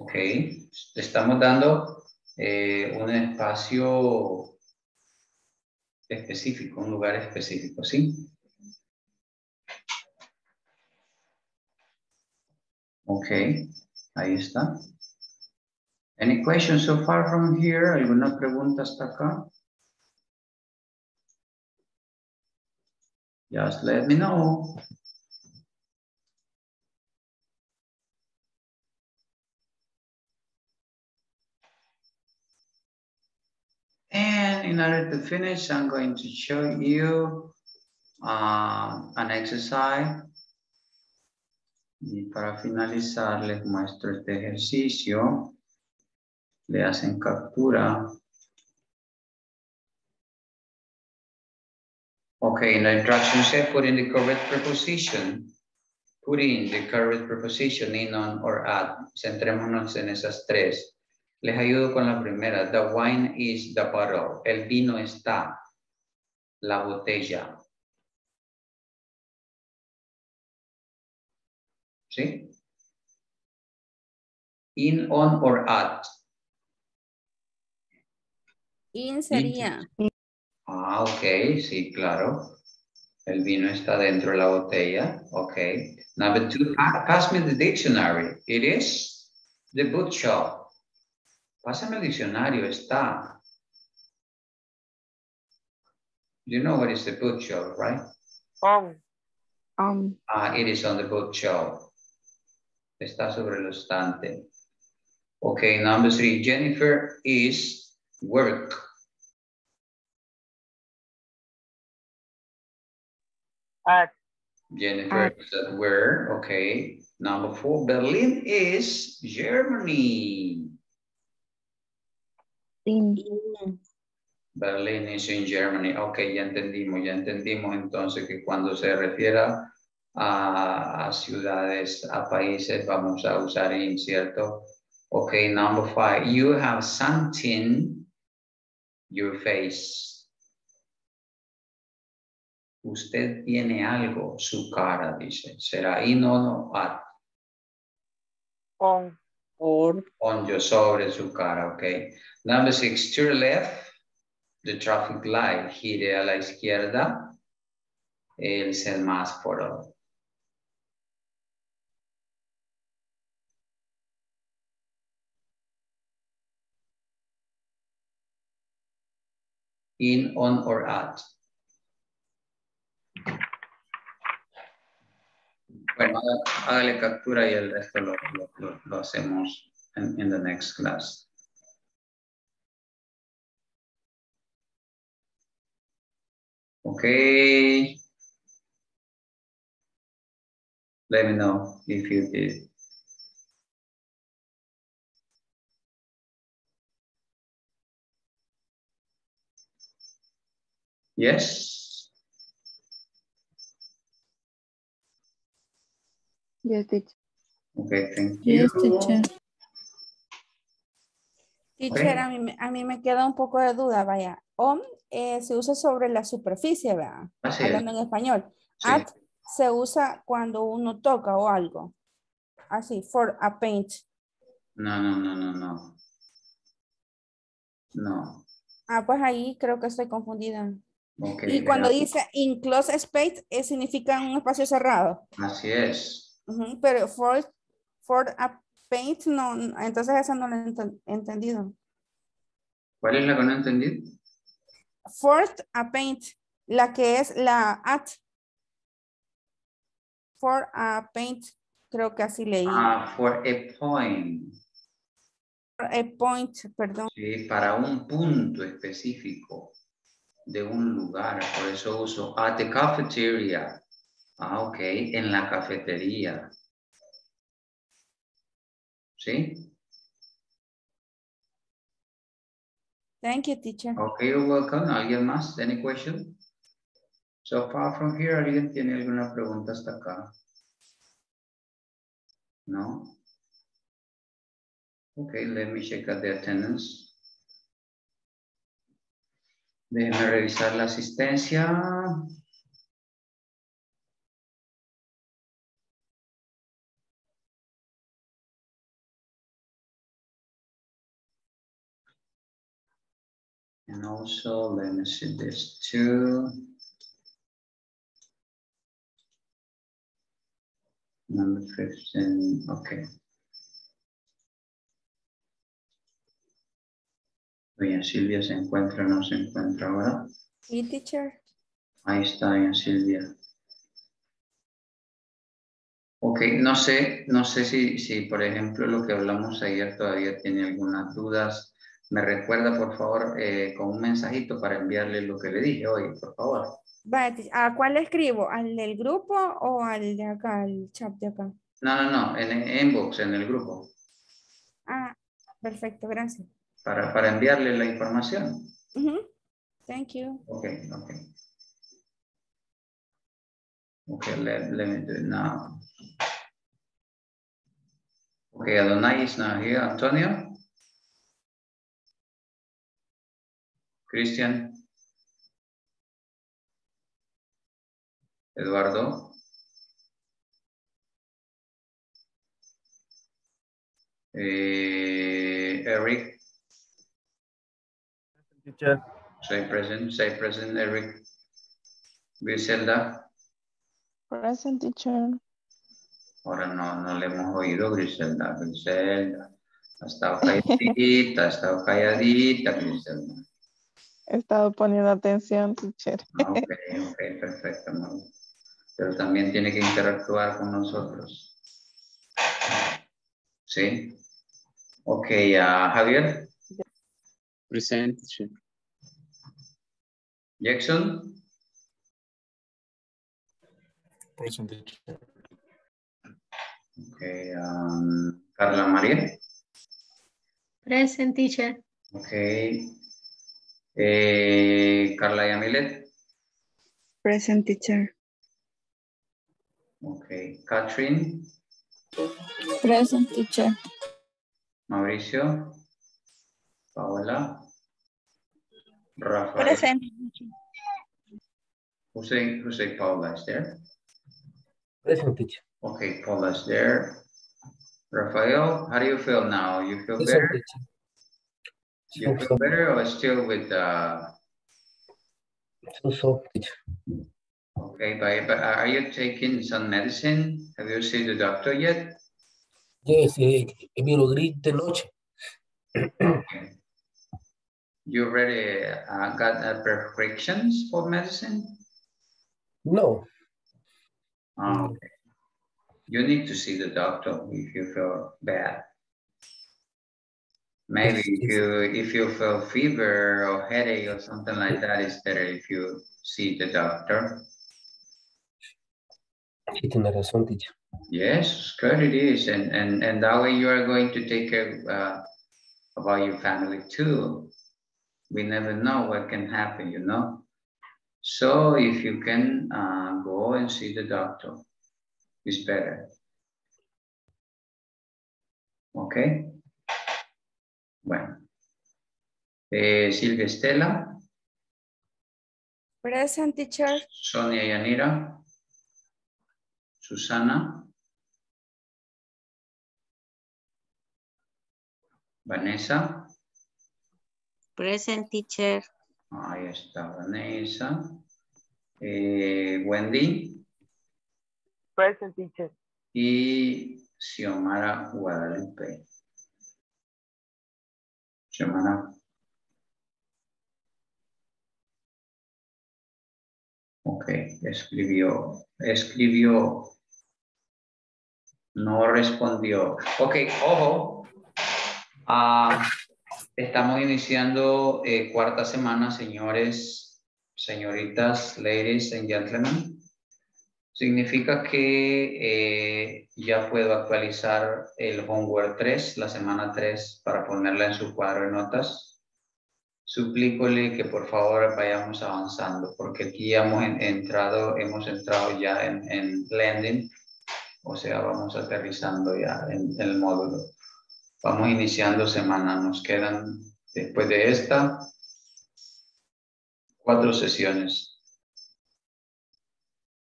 Ok, le estamos dando un espacio específico, un lugar específico, ¿sí? Ok, ahí está. Any questions so far from here? ¿Alguna pregunta hasta acá? Just let me know. And in order to finish, I'm going to show you an exercise. Y para finalizar, les muestro este ejercicio. Le hacen captura. Okay, in the instruction set, put in the correct preposition. Put in the correct preposition in, on, or at. Centrémonos en esas tres. Les ayudo con la primera. The wine is the bottle. El vino está la botella. ¿Sí? In, on, or at. In sería. Ah, ok. Sí, claro. El vino está dentro de la botella. Ok. Number 2. Pass me the dictionary. It is the bookshop. Pásame el diccionario, está. You know what is the bookshelf, right? It is on the bookshelf. Está sobre el estante. Okay, number 3. Jennifer is work. At. Jennifer is at work. Okay. Number 4. Berlin is Germany. In. Berlin is in Germany. Ok, ya entendimos entonces que cuando se refiera a ciudades, a países, vamos a usar in, ¿cierto? Ok, number 5. You have something your face. Usted tiene algo, su cara, dice. ¿Será in, on, o at? On. Or. On, yo sobre su cara, ok. Number 6, to your left, the traffic light, gire a la izquierda, es el más por. In, on, or at. Bueno, hágale captura y el resto lo hacemos in the next class. Okay. Let me know if you did. Yes. Yes, teacher. Okay, thank you. Yes, teacher. Teacher, okay. a mí me queda un poco de duda, vaya. On se usa sobre la superficie, ¿verdad? Así hablando es en español. Sí. At se usa cuando uno toca o algo. Así, for a paint. No. No. Ah, pues ahí creo que estoy confundida. Okay, y cuando dice enclosed space, significa un espacio cerrado. Así es. Pero for a paint, no, entonces esa no la he entendido. ¿Cuál es la que no entendí? For a paint, la que es la at. For a paint, creo que así leí. Ah, for a point. For a point, perdón. Sí, para un punto específico. De un lugar, por eso uso at the cafeteria. Ah, ok, en la cafetería. ¿Sí? Thank you, teacher. Ok, you're welcome. ¿Alguien más? Any question? So far from here, ¿alguien tiene alguna pregunta hasta acá? No? Ok, let me check out the attendance. Déjenme revisar la asistencia. And also, let me see this too. Number 15, okay. Doña Silvia se encuentra o no se encuentra ahora. Sí, teacher. Ahí está, doña Silvia. Ok, no sé si por ejemplo lo que hablamos ayer todavía tiene algunas dudas. Me recuerda, por favor, con un mensajito para enviarle lo que le dije hoy, por favor. Vale, ¿a cuál escribo? ¿Al del grupo o al de acá, al chat de acá? No, en el inbox, en el grupo. Ah, perfecto, gracias. Para enviarle la información. Thank you. Okay, let me do it now. Okay, Adonai is not here. Antonio? Christian? Eduardo? Eric? Teacher. Say present, Eric. Griselda. Present, teacher. Ahora no le hemos oído, Griselda. Griselda. Ha estado calladita, Griselda. He estado poniendo atención, teacher. Ok, perfecto. Pero también tiene que interactuar con nosotros. ¿Sí? Ok, Javier. Present. Jackson? Present. Okay, Carla María? Present, teacher. Okay. Carla Yamilet? Present, teacher. Okay. Catherine? Present, teacher. Mauricio? Paola, Rafael. Present. Who say Paola is there? Present, teacher. Okay, Paola is there. Rafael, how do you feel now? You feel better? You feel better or still with So soft. Okay, but are you taking some medicine? Have you seen the doctor yet? Yes, me lo grité de noche. Okay. You already got prescriptions for medicine? No. Okay. You need to see the doctor if you feel bad. Maybe if you feel fever or headache or something like that, it's better if you see the doctor. Yes, good it is, and that way you are going to take care about your family too. We never know what can happen, you know. So if you can go and see the doctor, it's better. Okay. Bueno. Silvia Estela. Present, teacher. Sonia Yanira. Susana. Vanessa. Present, teacher. Ahí está Vanessa. Wendy. Present, teacher. Y Xiomara Guadalupe. Xiomara. Ok, escribió, no respondió. Ok, ojo, estamos iniciando cuarta semana, señores, señoritas, ladies and gentlemen. Significa que ya puedo actualizar el homework 3, la semana 3, para ponerla en su cuadro de notas. Suplícole que por favor vayamos avanzando, porque aquí hemos entrado ya en blending, o sea, vamos aterrizando ya en el módulo. Vamos iniciando semana, nos quedan después de esta 4 sesiones.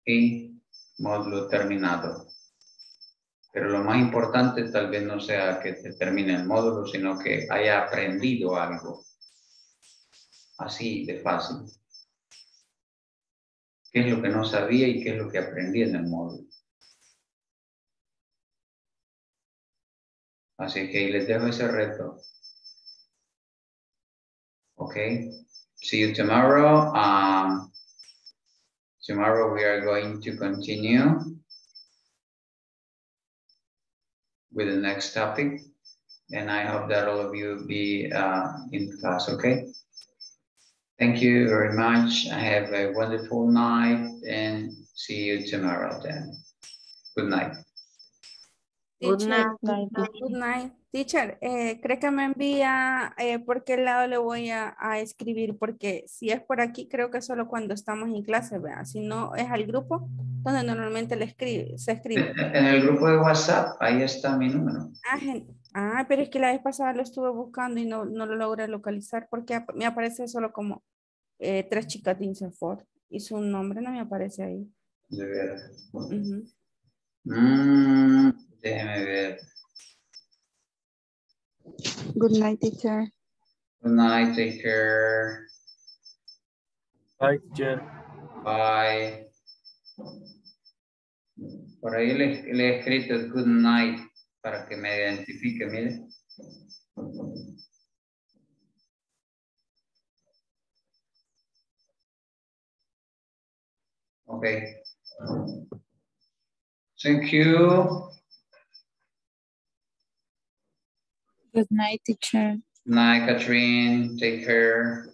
Y módulo terminado. Pero lo más importante tal vez no sea que se termine el módulo, sino que haya aprendido algo. Así de fácil. ¿Qué es lo que no sabía y qué es lo que aprendí en el módulo? Así que les dejo ese reto. Ok. See you tomorrow. Tomorrow we are going to continue with the next topic, and I hope that all of you be in class, okay? Thank you very much. Have a wonderful night and see you tomorrow then. Good night. Good night. Good night. Teacher, creo que me envía por qué lado le voy a escribir, porque si es por aquí creo que solo cuando estamos en clase, ¿verdad? Si no es al grupo donde normalmente se escribe. En el grupo de WhatsApp, ahí está mi número. Ah, pero es que la vez pasada lo estuve buscando y no lo logré localizar porque me aparece solo como 3 chicas de INSAFORP y su nombre no me aparece ahí. De verdad. Déjeme ver. Good night, teacher. Good night, teacher. Bye, teacher. Bye. Por ahí le he escrito el good night para que me identifique, mire. Okay. Thank you. Good night, teacher. Good night, Catherine. Take care.